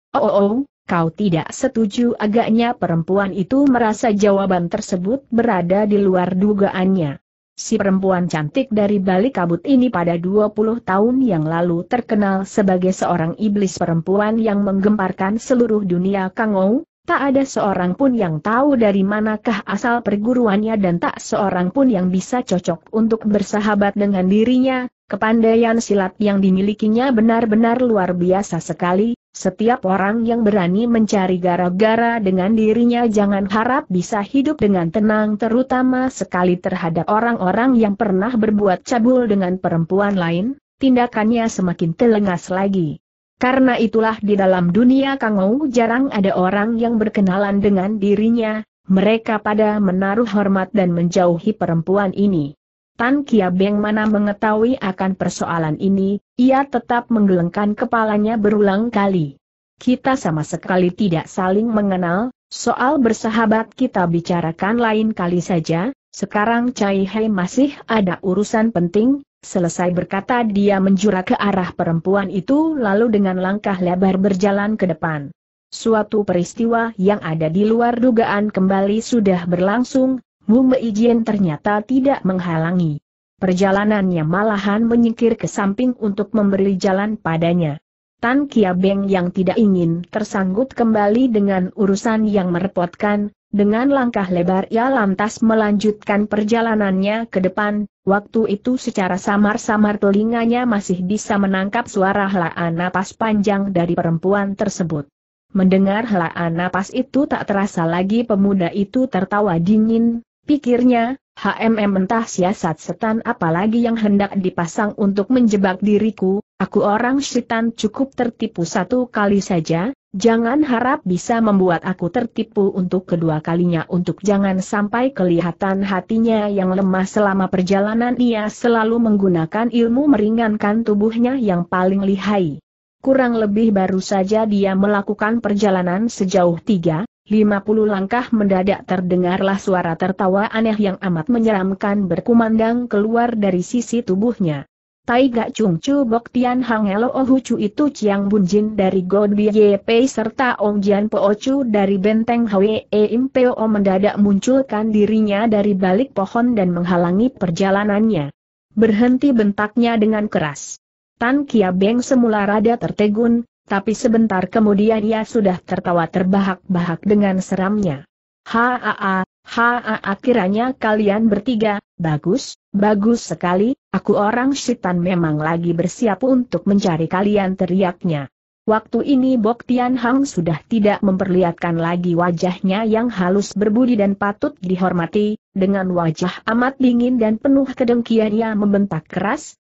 Kau tidak setuju? Agaknya perempuan itu merasa jawaban tersebut berada di luar dugaannya. Si perempuan cantik dari Bali Kabut ini pada 20 tahun yang lalu terkenal sebagai seorang iblis perempuan yang menggemparkan seluruh dunia Kangou. Tak ada seorang pun yang tahu dari manakah asal perguruannya dan tak seorang pun yang bisa cocok untuk bersahabat dengan dirinya. Kepandaian silat yang dimilikinya benar-benar luar biasa sekali. Setiap orang yang berani mencari gara-gara dengan dirinya jangan harap bisa hidup dengan tenang, terutama sekali terhadap orang-orang yang pernah berbuat cabul dengan perempuan lain. Tindakannya semakin telengas lagi. Karena itulah di dalam dunia Kangou jarang ada orang yang berkenalan dengan dirinya, mereka pada menaruh hormat dan menjauhi perempuan ini. Tan Kia Beng mana mengetahui akan persoalan ini, ia tetap menggelengkan kepalanya berulang kali. Kita sama sekali tidak saling mengenal, soal bersahabat kita bicarakan lain kali saja, sekarang Cai Hai masih ada urusan penting. Selesai berkata dia menjura ke arah perempuan itu lalu dengan langkah lebar berjalan ke depan. Suatu peristiwa yang ada di luar dugaan kembali sudah berlangsung, Wu Meijin ternyata tidak menghalangi. Perjalanannya malahan menyingkir ke samping untuk memberi jalan padanya. Tan Kia Beng yang tidak ingin tersangkut kembali dengan urusan yang merepotkan, dengan langkah lebar ia lantas melanjutkan perjalanannya ke depan. Waktu itu secara samar-samar telinganya masih bisa menangkap suara helaan napas panjang dari perempuan tersebut. Mendengar helaan napas itu tak terasa lagi pemuda itu tertawa dingin, pikirnya, entah siasat setan apalagi yang hendak dipasang untuk menjebak diriku. Aku orang setan cukup tertipu 1 kali saja. Jangan harap bisa membuat aku tertipu untuk kedua kalinya. Untuk jangan sampai kelihatan hatinya yang lemah selama perjalanan ia selalu menggunakan ilmu meringankan tubuhnya yang paling lihai. Kurang lebih baru saja dia melakukan perjalanan sejauh 3-50 langkah mendadak terdengarlah suara tertawa aneh yang amat menyeramkan berkumandang keluar dari sisi tubuhnya. Taiga Chungcu Bok Tian Hang Elo Ohu Chu itu Chiang Bunjin dari Godi Ye Pei serta Ong Jian Poochu dari Benteng Hwe Im Pio mendadak munculkan dirinya dari balik pohon dan menghalangi perjalanannya. Berhenti, bentaknya dengan keras. Tan Kia Beng semula rada tertegun, tapi sebentar kemudian ia sudah tertawa terbahak-bahak dengan seramnya. Kiranya kalian bertiga, bagus sekali, aku orang setan memang lagi bersiap untuk mencari kalian, teriaknya. Waktu ini Bok Tian Hang sudah tidak memperlihatkan lagi wajahnya yang halus berbudi dan patut dihormati, dengan wajah amat dingin dan penuh kedengkian ia membentak keras,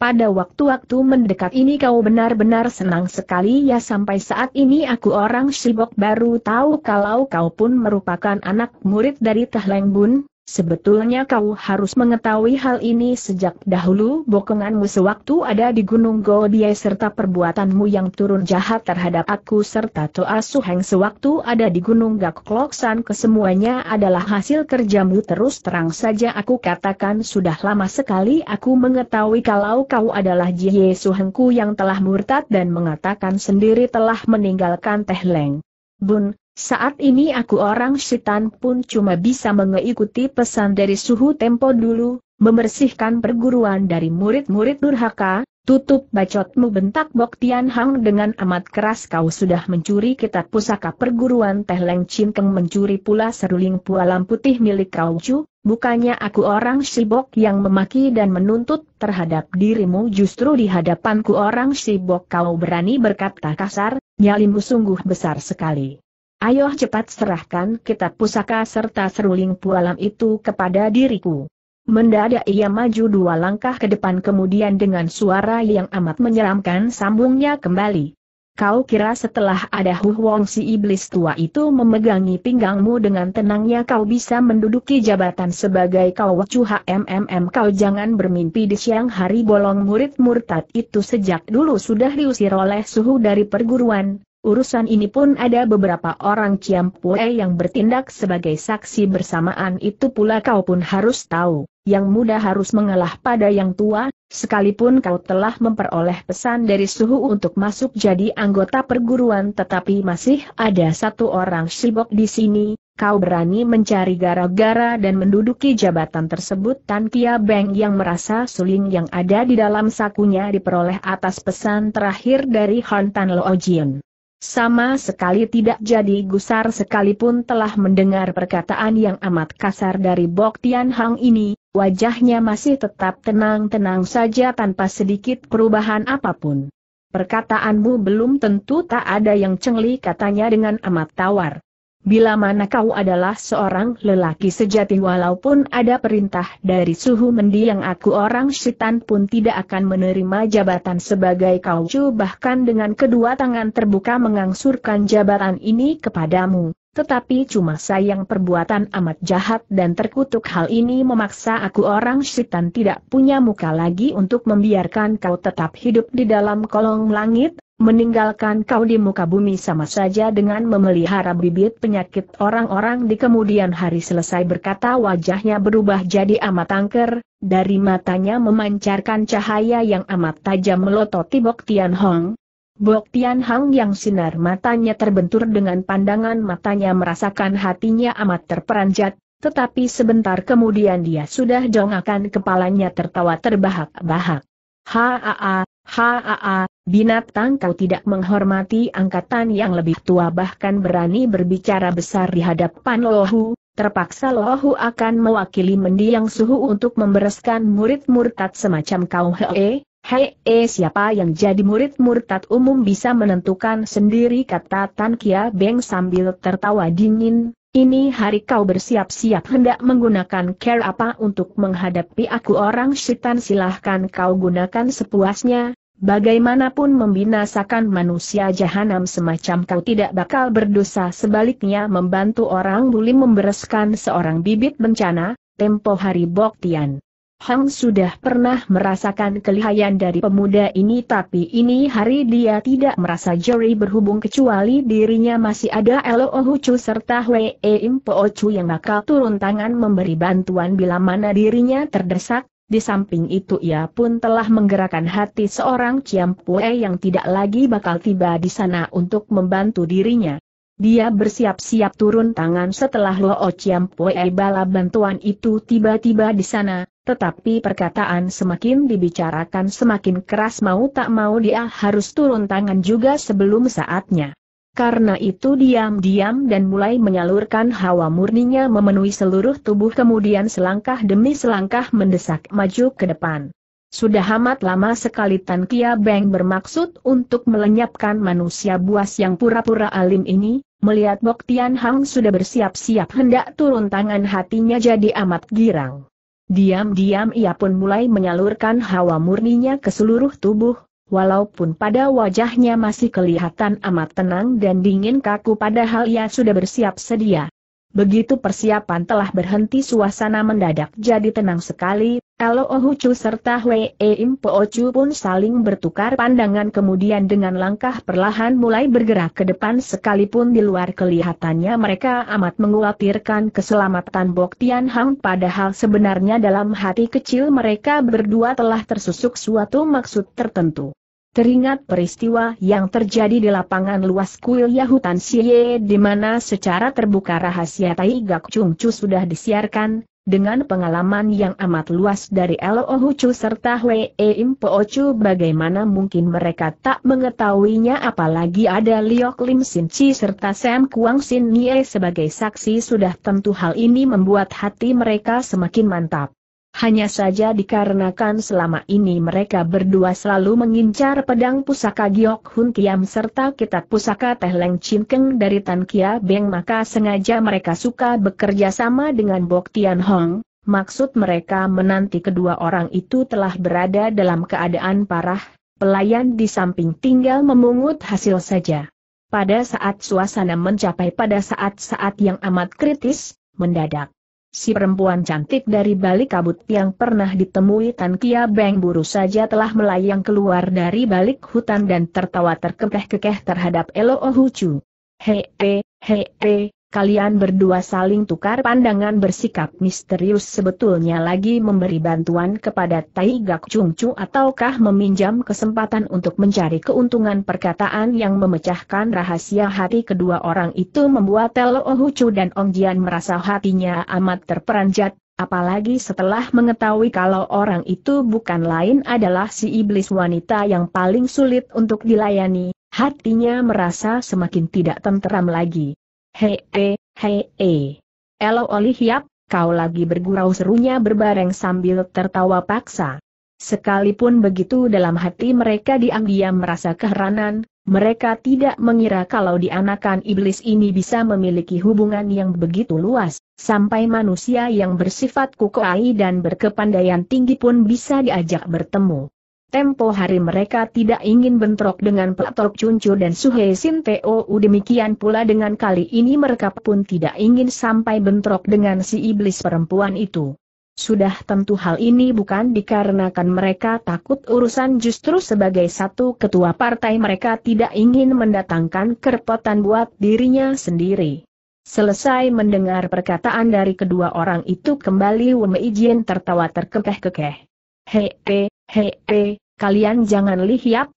Pada waktu-waktu mendekat ini kau benar-benar senang sekali ya. Sampai saat ini aku orang sibuk baru tahu kalau kau pun merupakan anak murid dari Teh Leng Bun. Sebetulnya kau harus mengetahui hal ini sejak dahulu. Bokonganmu sewaktu ada di Gunung Godi serta perbuatanmu yang turun jahat terhadap aku serta Toa Suheng sewaktu ada di Gunung Gak Kloksan, kesemuanya adalah hasil kerjamu. Terus terang saja aku katakan sudah lama sekali aku mengetahui kalau kau adalah Jiye Suhengku yang telah murtad dan mengatakan sendiri telah meninggalkan Teh Leng Bun. Saat ini aku orang setan pun cuma bisa mengikuti pesan dari suhu tempo dulu, membersihkan perguruan dari murid-murid durhaka. Tutup bacotmu, bentak Bok Tian Hang dengan amat keras. Kau sudah mencuri kitab pusaka perguruan Teh Leng Cing Keng, mencuri pula seruling pualam putih milik Kau Chu. Bukannya aku orang sibok yang memaki dan menuntut terhadap dirimu, justru di hadapanku orang sibok kau berani berkata kasar. Nyalimu sungguh besar sekali. Ayo cepat serahkan kitab pusaka serta seruling pualam itu kepada diriku. Mendadak ia maju dua langkah ke depan kemudian dengan suara yang amat menyeramkan sambungnya kembali. Kau kira setelah ada Huwangsi iblis tua itu memegangi pinggangmu dengan tenangnya kau bisa menduduki jabatan sebagai Kau Chu HMM? Kau jangan bermimpi. Di siang hari bolong murid murtad itu sejak dulu sudah diusir oleh suhu dari perguruan. Urusan ini pun ada beberapa orang Ciampue yang bertindak sebagai saksi bersamaan. Itu pula kau pun harus tahu, yang muda harus mengalah pada yang tua, sekalipun kau telah memperoleh pesan dari suhu untuk masuk jadi anggota perguruan. Tetapi masih ada satu orang sibok di sini, kau berani mencari gara-gara dan menduduki jabatan tersebut. Tan Kia Beng yang merasa suling yang ada di dalam sakunya diperoleh atas pesan terakhir dari Hontan Lojian. Sama sekali tidak jadi gusar sekalipun telah mendengar perkataan yang amat kasar dari Bok Tian Hang ini, wajahnya masih tetap tenang-tenang saja tanpa sedikit perubahan apapun. Perkataanmu belum tentu tak ada yang cengli, katanya dengan amat tawar. Bila mana kau adalah seorang lelaki sejati, walaupun ada perintah dari suhu mendiang aku orang setan pun tidak akan menerima jabatan sebagai Kau Chu. Bahkan dengan kedua tangan terbuka mengangsurkan jabatan ini kepadamu. Tetapi cuma sayang perbuatan amat jahat dan terkutuk hal ini memaksa aku orang setan tidak punya muka lagi untuk membiarkan kau tetap hidup di dalam kolong langit. Meninggalkan kau di muka bumi sama saja dengan memelihara bibit penyakit orang-orang di kemudian hari. Selesai berkata wajahnya berubah jadi amat angker, dari matanya memancarkan cahaya yang amat tajam melototi Bok Tian Hang. Bok Tian Hang yang sinar matanya terbentur dengan pandangan matanya merasakan hatinya amat terperanjat, tetapi sebentar kemudian dia sudah dongakkan kepalanya tertawa terbahak-bahak. Haa, haa, binatang kau tidak menghormati angkatan yang lebih tua, bahkan berani berbicara besar di hadapan Lohu. Terpaksa Lohu akan mewakili mendiang suhu untuk membereskan murid murtad semacam kau. Hei, siapa yang jadi murid murtad umum bisa menentukan sendiri, kata Tan Kia Beng sambil tertawa dingin. Ini hari kau bersiap-siap hendak menggunakan care apa untuk menghadapi aku orang setan? Silahkan kau gunakan sepuasnya. Bagaimanapun membinasakan manusia jahanam semacam kau tidak bakal berdosa. Sebaliknya membantu orang bulim membereskan seorang bibit bencana. Tempo hari Bok Tian Hang sudah pernah merasakan kelihaian dari pemuda ini, tapi ini hari dia tidak merasa jeri berhubung kecuali dirinya masih ada Elo Ohu Chu serta Wee Im Pocu yang bakal turun tangan memberi bantuan bila mana dirinya terdesak. Di samping itu ia pun telah menggerakkan hati seorang Ciampue yang tidak lagi bakal tiba di sana untuk membantu dirinya. Dia bersiap-siap turun tangan setelah Lo Ciampue bala bantuan itu tiba-tiba di sana, tetapi perkataan semakin dibicarakan semakin keras, mau tak mau dia harus turun tangan juga sebelum saatnya. Karena itu diam-diam dan mulai menyalurkan hawa murninya memenuhi seluruh tubuh kemudian selangkah demi selangkah mendesak maju ke depan. Sudah amat lama sekali Tan Kia Beng bermaksud untuk melenyapkan manusia buas yang pura-pura alim ini. Melihat Bok Tian Hang sudah bersiap-siap hendak turun tangan hatinya jadi amat girang. Diam-diam ia pun mulai menyalurkan hawa murninya ke seluruh tubuh, walaupun pada wajahnya masih kelihatan amat tenang dan dingin kaku padahal ia sudah bersiap sedia. Begitu persiapan telah berhenti suasana mendadak jadi tenang sekali, Elo Ohu Chu serta Wee Im Pocu pun saling bertukar pandangan kemudian dengan langkah perlahan mulai bergerak ke depan sekalipun di luar kelihatannya mereka amat mengkhawatirkan keselamatan Bok Tian Hang padahal sebenarnya dalam hati kecil mereka berdua telah tersusuk suatu maksud tertentu. Teringat peristiwa yang terjadi di lapangan luas kuliah hutan Siye di mana secara terbuka rahasia Tai Gak Chung Chu sudah disiarkan, dengan pengalaman yang amat luas dari Elo Ohu Chu serta Wee Im Pocu bagaimana mungkin mereka tak mengetahuinya apalagi ada Liok Lim Sin Ci serta Sam Kuang Sin Nie sebagai saksi sudah tentu hal ini membuat hati mereka semakin mantap. Hanya saja dikarenakan selama ini mereka berdua selalu mengincar pedang pusaka Giok Hun Kiam serta kitab pusaka Teh Leng Cing Keng dari Tan Kia Beng maka sengaja mereka suka bekerja sama dengan Bok Tian Hong. Maksud mereka menanti kedua orang itu telah berada dalam keadaan parah, pelayan di samping tinggal memungut hasil saja. Pada saat suasana mencapai pada saat-saat yang amat kritis, mendadak si perempuan cantik dari Bali Kabut yang pernah ditemui Tan Kia Beng buru saja telah melayang keluar dari balik hutan dan tertawa terkekeh-kekeh terhadap Elo Ohu Chu. Hei, kalian berdua saling tukar pandangan bersikap misterius sebetulnya lagi memberi bantuan kepada Tai Gak Chung Chu ataukah meminjam kesempatan untuk mencari keuntungan perkataan yang memecahkan rahasia hati kedua orang itu membuat Elo Ohu Chu dan Ong Jian merasa hatinya amat terperanjat, apalagi setelah mengetahui kalau orang itu bukan lain adalah si iblis wanita yang paling sulit untuk dilayani, hatinya merasa semakin tidak tenteram lagi. Hei, Elo Oli Hiap, kau lagi bergurau serunya berbareng sambil tertawa paksa. Sekalipun begitu dalam hati mereka diam-diam merasa keheranan, mereka tidak mengira kalau dianakan iblis ini bisa memiliki hubungan yang begitu luas, sampai manusia yang bersifat kukuai dan berkepandaian tinggi pun bisa diajak bertemu. Tempo hari mereka tidak ingin bentrok dengan Platok Cuncu dan Suhe Sin Teo. Demikian pula dengan kali ini mereka pun tidak ingin sampai bentrok dengan si iblis perempuan itu. Sudah tentu hal ini bukan dikarenakan mereka takut urusan justru sebagai satu ketua partai mereka tidak ingin mendatangkan kerepotan buat dirinya sendiri. Selesai mendengar perkataan dari kedua orang itu kembali Wu Meijin tertawa terkekeh-kekeh. Hei, kalian jangan lihiap,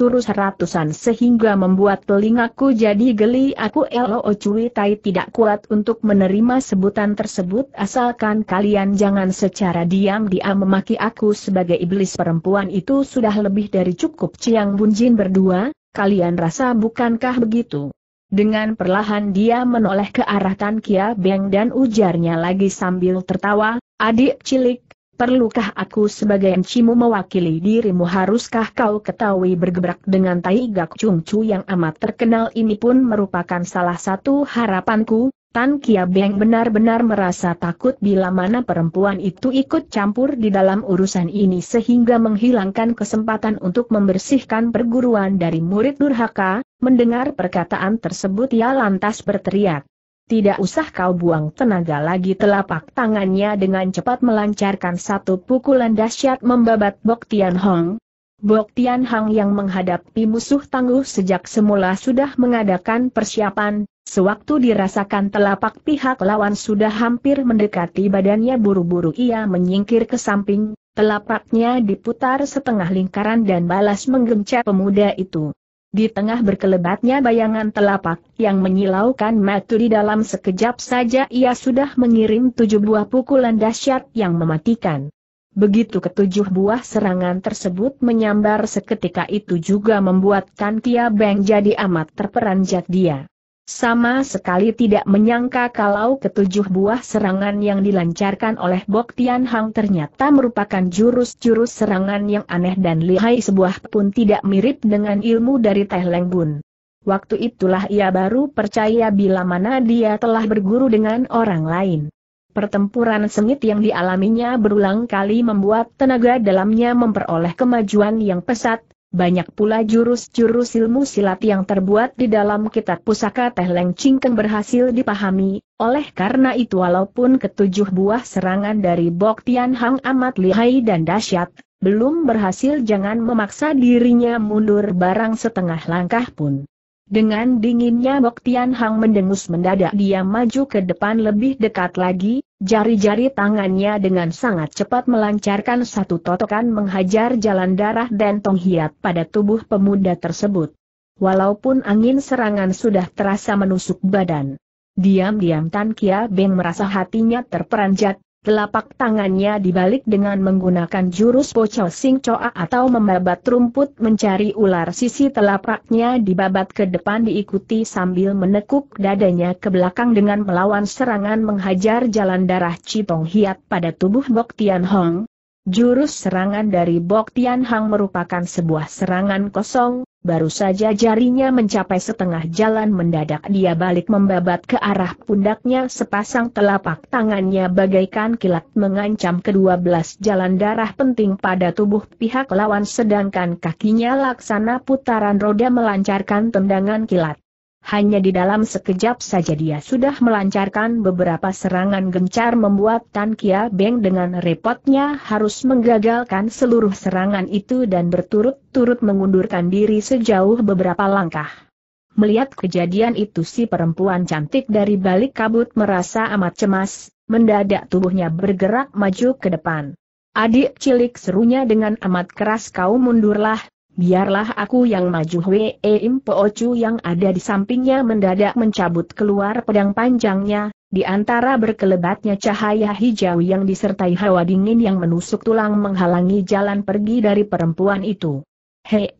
turus ratusan sehingga membuat telingaku jadi geli. Aku Elo Ocui Tai tidak kuat untuk menerima sebutan tersebut asalkan kalian jangan secara diam-diam memaki aku sebagai iblis perempuan itu sudah lebih dari cukup. Ciang Bunjin berdua, kalian rasa bukankah begitu? Dengan perlahan dia menoleh ke arah Tan Kia Beng dan ujarnya lagi sambil tertawa, adik cilik. Perlukah aku sebagai encimu mewakili dirimu? Haruskah kau ketahui bergebrak dengan Tai Gak Chung Chu yang amat terkenal ini pun merupakan salah satu harapanku. Tan Kia Beng benar-benar merasa takut bila mana perempuan itu ikut campur di dalam urusan ini sehingga menghilangkan kesempatan untuk membersihkan perguruan dari murid durhaka. Mendengar perkataan tersebut ia lantas berteriak. Tidak usah kau buang tenaga lagi. Telapak tangannya dengan cepat melancarkan satu pukulan dahsyat membabat Bok Tian Hang. Bok Tian Hang yang menghadapi musuh tangguh sejak semula sudah mengadakan persiapan, sewaktu dirasakan telapak pihak lawan sudah hampir mendekati badannya buru-buru ia menyingkir ke samping, telapaknya diputar setengah lingkaran dan balas menggencet pemuda itu. Di tengah berkelebatnya bayangan telapak yang menyilaukan mata di dalam sekejap saja ia sudah mengirim 7 buah pukulan dahsyat yang mematikan. Begitu ketujuh buah serangan tersebut menyambar seketika itu juga membuat Tan Kia Beng jadi amat terperanjat dia. Sama sekali tidak menyangka kalau ketujuh buah serangan yang dilancarkan oleh Bok Tian Hang ternyata merupakan jurus-jurus serangan yang aneh dan lihai sebuah pun tidak mirip dengan ilmu dari Teh Leng Bun. Waktu itulah ia baru percaya bila mana dia telah berguru dengan orang lain. Pertempuran sengit yang dialaminya berulang kali membuat tenaga dalamnya memperoleh kemajuan yang pesat. Banyak pula jurus-jurus ilmu silat yang terbuat di dalam kitab pusaka Teh Leng Cing Keng berhasil dipahami. Oleh karena itu walaupun ketujuh buah serangan dari Bok Tian Hang amat lihai dan dahsyat, belum berhasil jangan memaksa dirinya mundur barang setengah langkah pun. Dengan dinginnya Bok Tian Hang mendengus mendadak dia maju ke depan lebih dekat lagi, jari-jari tangannya dengan sangat cepat melancarkan satu totokan menghajar jalan darah dan tong hiat pada tubuh pemuda tersebut. Walaupun angin serangan sudah terasa menusuk badan, diam-diam Tan Kia Beng merasa hatinya terperanjat, telapak tangannya dibalik dengan menggunakan jurus pocong sing coa atau membabat rumput mencari ular sisi telapaknya dibabat ke depan diikuti sambil menekuk dadanya ke belakang dengan melawan serangan menghajar jalan darah Citong Hiat pada tubuh Bok Tian Hang. Jurus serangan dari Bok Tian Hang merupakan sebuah serangan kosong, baru saja jarinya mencapai setengah jalan mendadak dia balik membabat ke arah pundaknya sepasang telapak tangannya bagaikan kilat mengancam ke-12 jalan darah penting pada tubuh pihak lawan sedangkan kakinya laksana putaran roda melancarkan tendangan kilat. Hanya di dalam sekejap saja dia sudah melancarkan beberapa serangan gencar membuat Tan Kia Beng dengan repotnya harus menggagalkan seluruh serangan itu dan berturut-turut mengundurkan diri sejauh beberapa langkah. Melihat kejadian itu si perempuan cantik dari balik kabut merasa amat cemas, mendadak tubuhnya bergerak maju ke depan. "Adik cilik," serunya dengan amat keras, "kau mundurlah. Biarlah aku yang maju." Wee Im Pocu yang ada di sampingnya mendadak mencabut keluar pedang panjangnya, di antara berkelebatnya cahaya hijau yang disertai hawa dingin yang menusuk tulang menghalangi jalan pergi dari perempuan itu. Hei,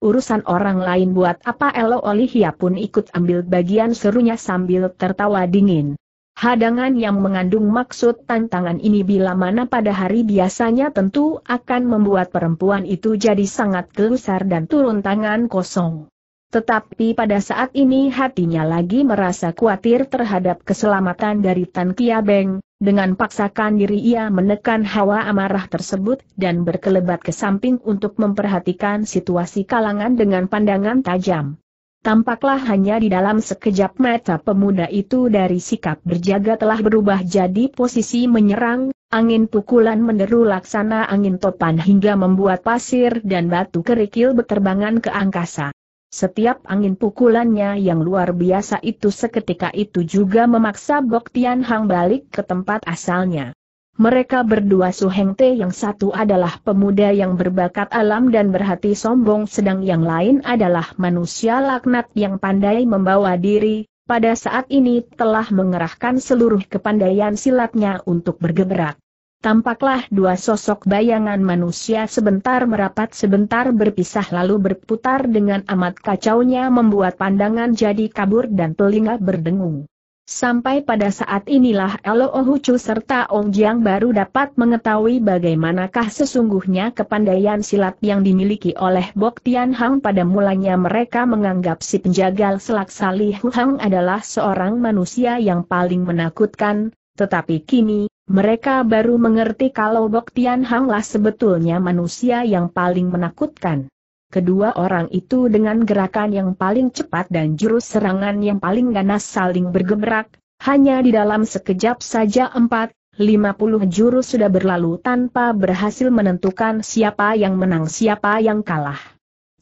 urusan orang lain buat apa?" Elo Onio pun ikut ambil bagian, serunya sambil tertawa dingin. Hadangan yang mengandung maksud tantangan ini bila mana pada hari biasanya tentu akan membuat perempuan itu jadi sangat gelisah dan turun tangan kosong. Tetapi pada saat ini hatinya lagi merasa khawatir terhadap keselamatan dari Tan Kia Beng. Dengan paksakan diri ia menekan hawa amarah tersebut dan berkelebat ke samping untuk memperhatikan situasi kalangan dengan pandangan tajam. Tampaklah hanya di dalam sekejap mata pemuda itu dari sikap berjaga telah berubah jadi posisi menyerang, angin pukulan menderu laksana angin topan hingga membuat pasir dan batu kerikil berterbangan ke angkasa. Setiap angin pukulannya yang luar biasa itu seketika itu juga memaksa Bok Tian Hang balik ke tempat asalnya. Mereka berdua Suhengte yang satu adalah pemuda yang berbakat alam dan berhati sombong sedang yang lain adalah manusia laknat yang pandai membawa diri, pada saat ini telah mengerahkan seluruh kepandaian silatnya untuk bergerak. Tampaklah dua sosok bayangan manusia sebentar merapat sebentar berpisah lalu berputar dengan amat kacaunya membuat pandangan jadi kabur dan telinga berdengung. Sampai pada saat inilah Elo Ohu Chu serta Ong Jian baru dapat mengetahui bagaimanakah sesungguhnya kepandaian silat yang dimiliki oleh Bok Tian Hang. Pada mulanya mereka menganggap si penjagal selak salih Hu Hang adalah seorang manusia yang paling menakutkan, tetapi kini, mereka baru mengerti kalau Bok Tian Hanglah sebetulnya manusia yang paling menakutkan. Kedua orang itu dengan gerakan yang paling cepat dan jurus serangan yang paling ganas saling bergebrak, hanya di dalam sekejap saja 40-50 jurus sudah berlalu tanpa berhasil menentukan siapa yang menang siapa yang kalah.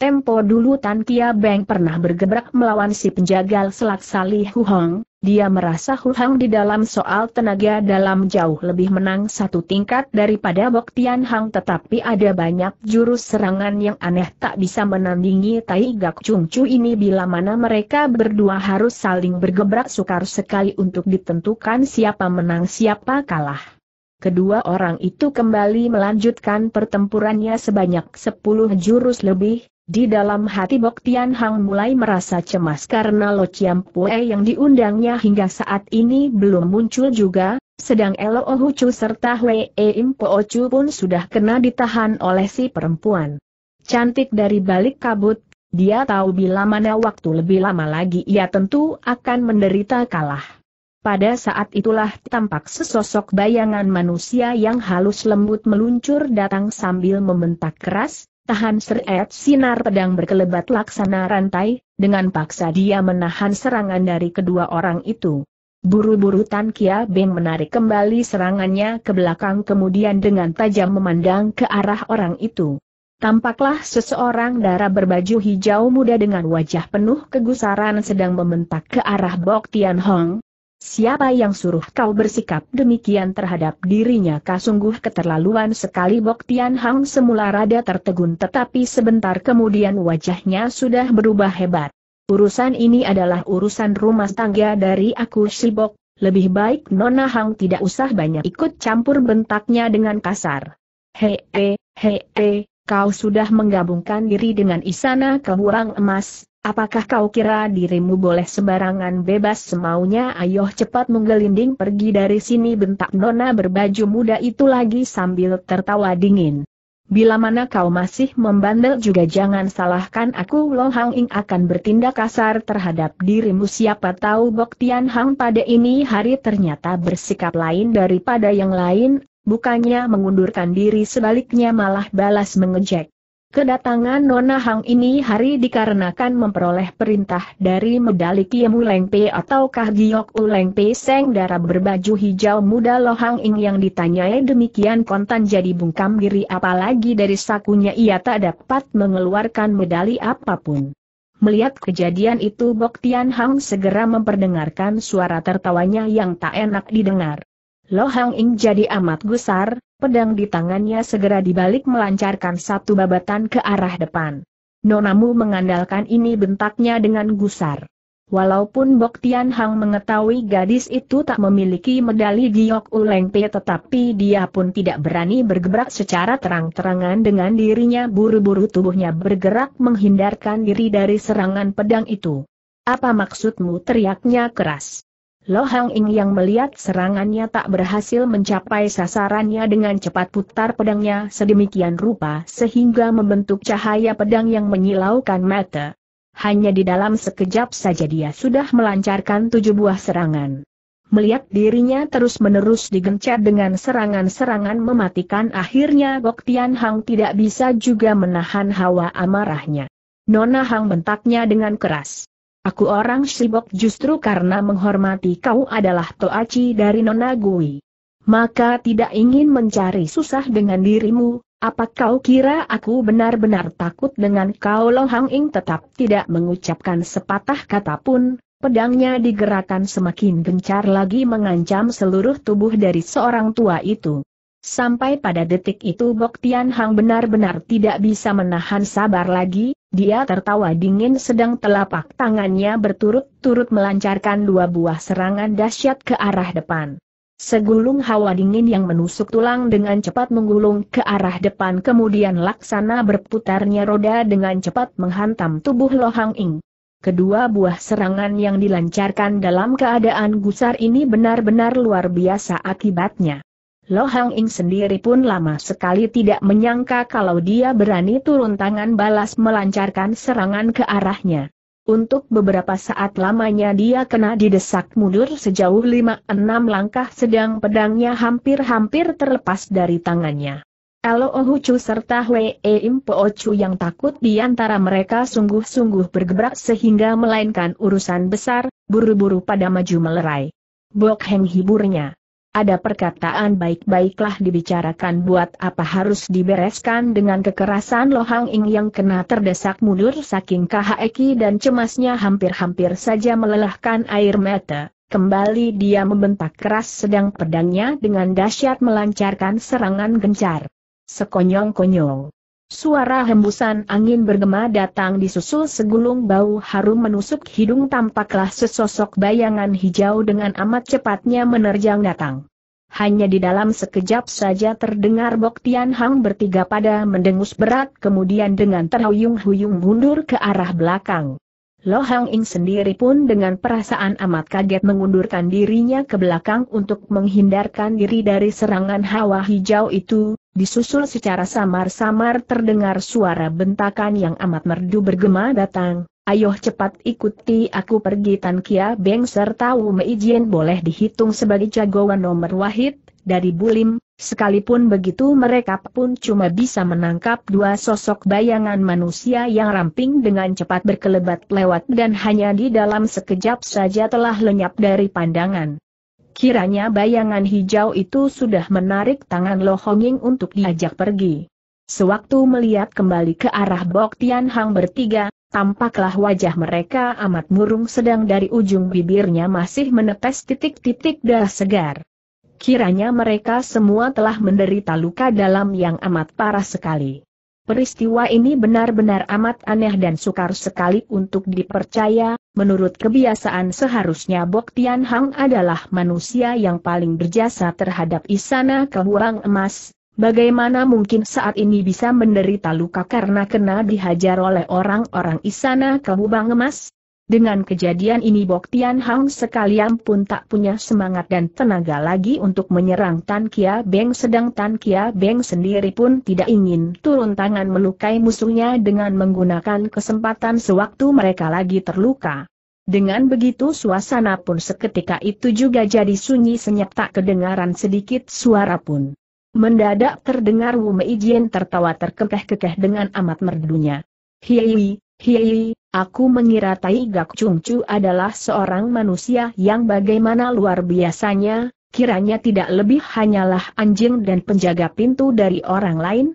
Tempo dulu Tan Kia Beng pernah bergebrak melawan si penjagal selak salih Hu Hang, dia merasa Hu Hang di dalam soal tenaga dalam jauh lebih menang satu tingkat daripada Bok Tian Hang, tetapi ada banyak jurus serangan yang aneh tak bisa menandingi Tai Gak Chung Chu ini bila mana mereka berdua harus saling bergebrak sukar sekali untuk ditentukan siapa menang siapa kalah. Kedua orang itu kembali melanjutkan pertempurannya sebanyak 10 jurus lebih. Di dalam hati Bok Tian Hang mulai merasa cemas karena Lo Chiam Pue yang diundangnya hingga saat ini belum muncul juga, sedang Elo Ohu Chu serta Wee Im Pocu pun sudah kena ditahan oleh si perempuan cantik dari balik kabut. Dia tahu bila mana waktu lebih lama lagi ia tentu akan menderita kalah. Pada saat itulah tampak sesosok bayangan manusia yang halus lembut meluncur datang sambil membentak keras, "Tahan!" Seret sinar pedang berkelebat laksana rantai, dengan paksa dia menahan serangan dari kedua orang itu. Buru-buru Tan Kia Beng menarik kembali serangannya ke belakang kemudian dengan tajam memandang ke arah orang itu. Tampaklah seseorang dara berbaju hijau muda dengan wajah penuh kegusaran sedang membentak ke arah Bok Tian Hong. "Siapa yang suruh kau bersikap demikian terhadap dirinya?" "Sungguh keterlaluan sekali." Bok Tian Hang semula rada tertegun tetapi sebentar kemudian wajahnya sudah berubah hebat. "Urusan ini adalah urusan rumah tangga dari aku Shibok, lebih baik Nona Hang tidak usah banyak ikut campur," bentaknya dengan kasar. Hei, kau sudah menggabungkan diri dengan Isana Kebuang Emas. Apakah kau kira dirimu boleh sembarangan bebas semaunya? Ayo cepat menggelinding pergi dari sini," bentak nona berbaju muda itu lagi sambil tertawa dingin. "Bila mana kau masih membandel juga jangan salahkan aku. Lo Hang Ying akan bertindak kasar terhadap dirimu." Siapa tahu Bok Tian Hang pada ini hari ternyata bersikap lain daripada yang lain, bukannya mengundurkan diri sebaliknya malah balas mengejek. Kedatangan Nona Hang ini hari dikarenakan memperoleh perintah dari medali Kiemu Lengpe ataukah Giok U Lengpe Seng? Darah berbaju hijau muda Lo Hang Ying yang ditanyai demikian kontan jadi bungkam diri, apalagi dari sakunya ia tak dapat mengeluarkan medali apapun. Melihat kejadian itu Bok Tian Hang segera memperdengarkan suara tertawanya yang tak enak didengar. Lo Hang Ying jadi amat gusar, pedang di tangannya segera dibalik melancarkan satu babatan ke arah depan. "Nonamu mengandalkan ini," bentaknya dengan gusar. Walaupun Bok Tian Hang mengetahui gadis itu tak memiliki medali Giok U Leng Pe tetapi dia pun tidak berani bergebrak secara terang-terangan dengan dirinya. Buru-buru tubuhnya bergerak menghindarkan diri dari serangan pedang itu. "Apa maksudmu?" teriaknya keras. Lo Hang Ying yang melihat serangannya tak berhasil mencapai sasarannya dengan cepat putar pedangnya sedemikian rupa sehingga membentuk cahaya pedang yang menyilaukan mata. Hanya di dalam sekejap saja dia sudah melancarkan 7 buah serangan. Melihat dirinya terus-menerus digencar dengan serangan-serangan mematikan, akhirnya Bok Tian Hang tidak bisa juga menahan hawa amarahnya. "Nona Hang," bentaknya dengan keras. "Aku orang Shibok justru karena menghormati kau adalah toaci dari Nona Gui. Maka tidak ingin mencari susah dengan dirimu. Apa kau kira aku benar-benar takut dengan kau?" Lo Hang Ying tetap tidak mengucapkan sepatah kata pun, pedangnya digerakkan semakin gencar lagi mengancam seluruh tubuh dari seorang tua itu. Sampai pada detik itu Bok Tian Hang benar-benar tidak bisa menahan sabar lagi, dia tertawa dingin sedang telapak tangannya berturut-turut melancarkan 2 buah serangan dahsyat ke arah depan. Segulung hawa dingin yang menusuk tulang dengan cepat menggulung ke arah depan kemudian laksana berputarnya roda dengan cepat menghantam tubuh Lo Hang Ying. Kedua buah serangan yang dilancarkan dalam keadaan gusar ini benar-benar luar biasa akibatnya. Lo Hang Ying sendiri pun lama sekali tidak menyangka kalau dia berani turun tangan balas melancarkan serangan ke arahnya. Untuk beberapa saat lamanya dia kena didesak mundur sejauh 5-6 langkah sedang pedangnya hampir-hampir terlepas dari tangannya. Elo Ohu Chu serta Wee Im Pocu yang takut di antara mereka sungguh-sungguh bergebrak sehingga melainkan urusan besar, buru-buru pada maju melerai. "Bok Heng," hiburnya. "Ada perkataan baik-baiklah dibicarakan, buat apa harus dibereskan dengan kekerasan?" Lo Hang Ying yang kena terdesak mundur saking kahaeki dan cemasnya hampir-hampir saja melelahkan air mata. Kembali dia membentak keras sedang pedangnya dengan dahsyat melancarkan serangan gencar. Sekonyong-konyong. Suara hembusan angin bergema datang disusul segulung bau harum menusuk hidung. Tampaklah sesosok bayangan hijau dengan amat cepatnya menerjang datang. Hanya di dalam sekejap saja terdengar Bok Tian Hang bertiga pada mendengus berat kemudian dengan terhuyung-huyung mundur ke arah belakang. Lo Hang Ying sendiri pun dengan perasaan amat kaget mengundurkan dirinya ke belakang untuk menghindarkan diri dari serangan hawa hijau itu. Disusul secara samar-samar terdengar suara bentakan yang amat merdu bergema datang, Ayo cepat ikuti aku pergi. Tan Kia Beng serta Wu Meijin boleh dihitung sebagai jagoan nomor wahid dari Bulim, sekalipun begitu mereka pun cuma bisa menangkap dua sosok bayangan manusia yang ramping dengan cepat berkelebat lewat dan hanya di dalam sekejap saja telah lenyap dari pandangan. Kiranya bayangan hijau itu sudah menarik tangan Lo Hang Ying untuk diajak pergi. Sewaktu melihat kembali ke arah Bok Tian Hang bertiga, tampaklah wajah mereka amat murung sedang dari ujung bibirnya masih menetes titik-titik darah segar. Kiranya mereka semua telah menderita luka dalam yang amat parah sekali. Peristiwa ini benar-benar amat aneh dan sukar sekali untuk dipercaya. Menurut kebiasaan seharusnya Bok Tian Hang adalah manusia yang paling berjasa terhadap Isana Kebuang Emas. Bagaimana mungkin saat ini bisa menderita luka karena kena dihajar oleh orang-orang Isana Kebuang Emas? Dengan kejadian ini Bok Tian Hang sekalian pun tak punya semangat dan tenaga lagi untuk menyerang Tan Kia Beng, sedang Tan Kia Beng sendiri pun tidak ingin turun tangan melukai musuhnya dengan menggunakan kesempatan sewaktu mereka lagi terluka. Dengan begitu suasana pun seketika itu juga jadi sunyi senyap, tak kedengaran sedikit suara pun. Mendadak terdengar Wu Meijin tertawa terkekeh-kekeh dengan amat merdunya. "Hiei, hiei, aku mengira Tai Gak Cungcu adalah seorang manusia yang bagaimana luar biasanya, kiranya tidak lebih hanyalah anjing dan penjaga pintu dari orang lain."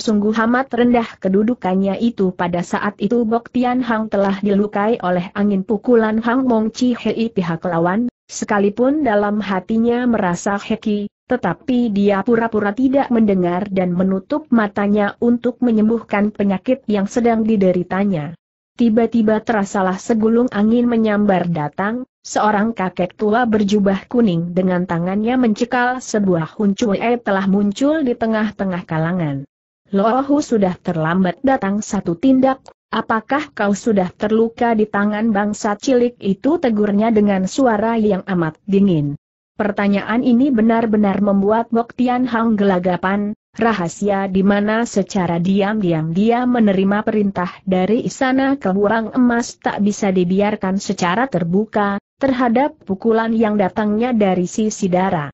Sungguh amat rendah kedudukannya itu. Pada saat itu Bok Tian Hang telah dilukai oleh angin pukulan Hang Mong Chi Hei pihak lawan, sekalipun dalam hatinya merasa heki, tetapi dia pura-pura tidak mendengar dan menutup matanya untuk menyembuhkan penyakit yang sedang dideritanya. Tiba-tiba terasalah segulung angin menyambar datang, seorang kakek tua berjubah kuning dengan tangannya mencekal sebuah huncue telah muncul di tengah-tengah kalangan. "Lo Ohu sudah terlambat datang satu tindak, apakah kau sudah terluka di tangan bangsa cilik itu?" tegurnya dengan suara yang amat dingin. Pertanyaan ini benar-benar membuat Bok Tian Hang gelagapan, rahasia di mana secara diam-diam dia menerima perintah dari Isana Kebuang Emas tak bisa dibiarkan secara terbuka, terhadap pukulan yang datangnya dari sisi darah.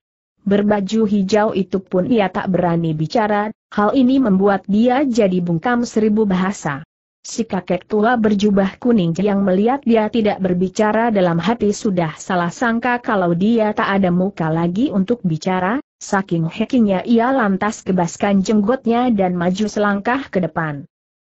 Berbaju hijau itu pun ia tak berani bicara, hal ini membuat dia jadi bungkam seribu bahasa. Si kakek tua berjubah kuning yang melihat dia tidak berbicara dalam hati sudah salah sangka kalau dia tak ada muka lagi untuk bicara, saking hekinya ia lantas kebaskan jenggotnya dan maju selangkah ke depan.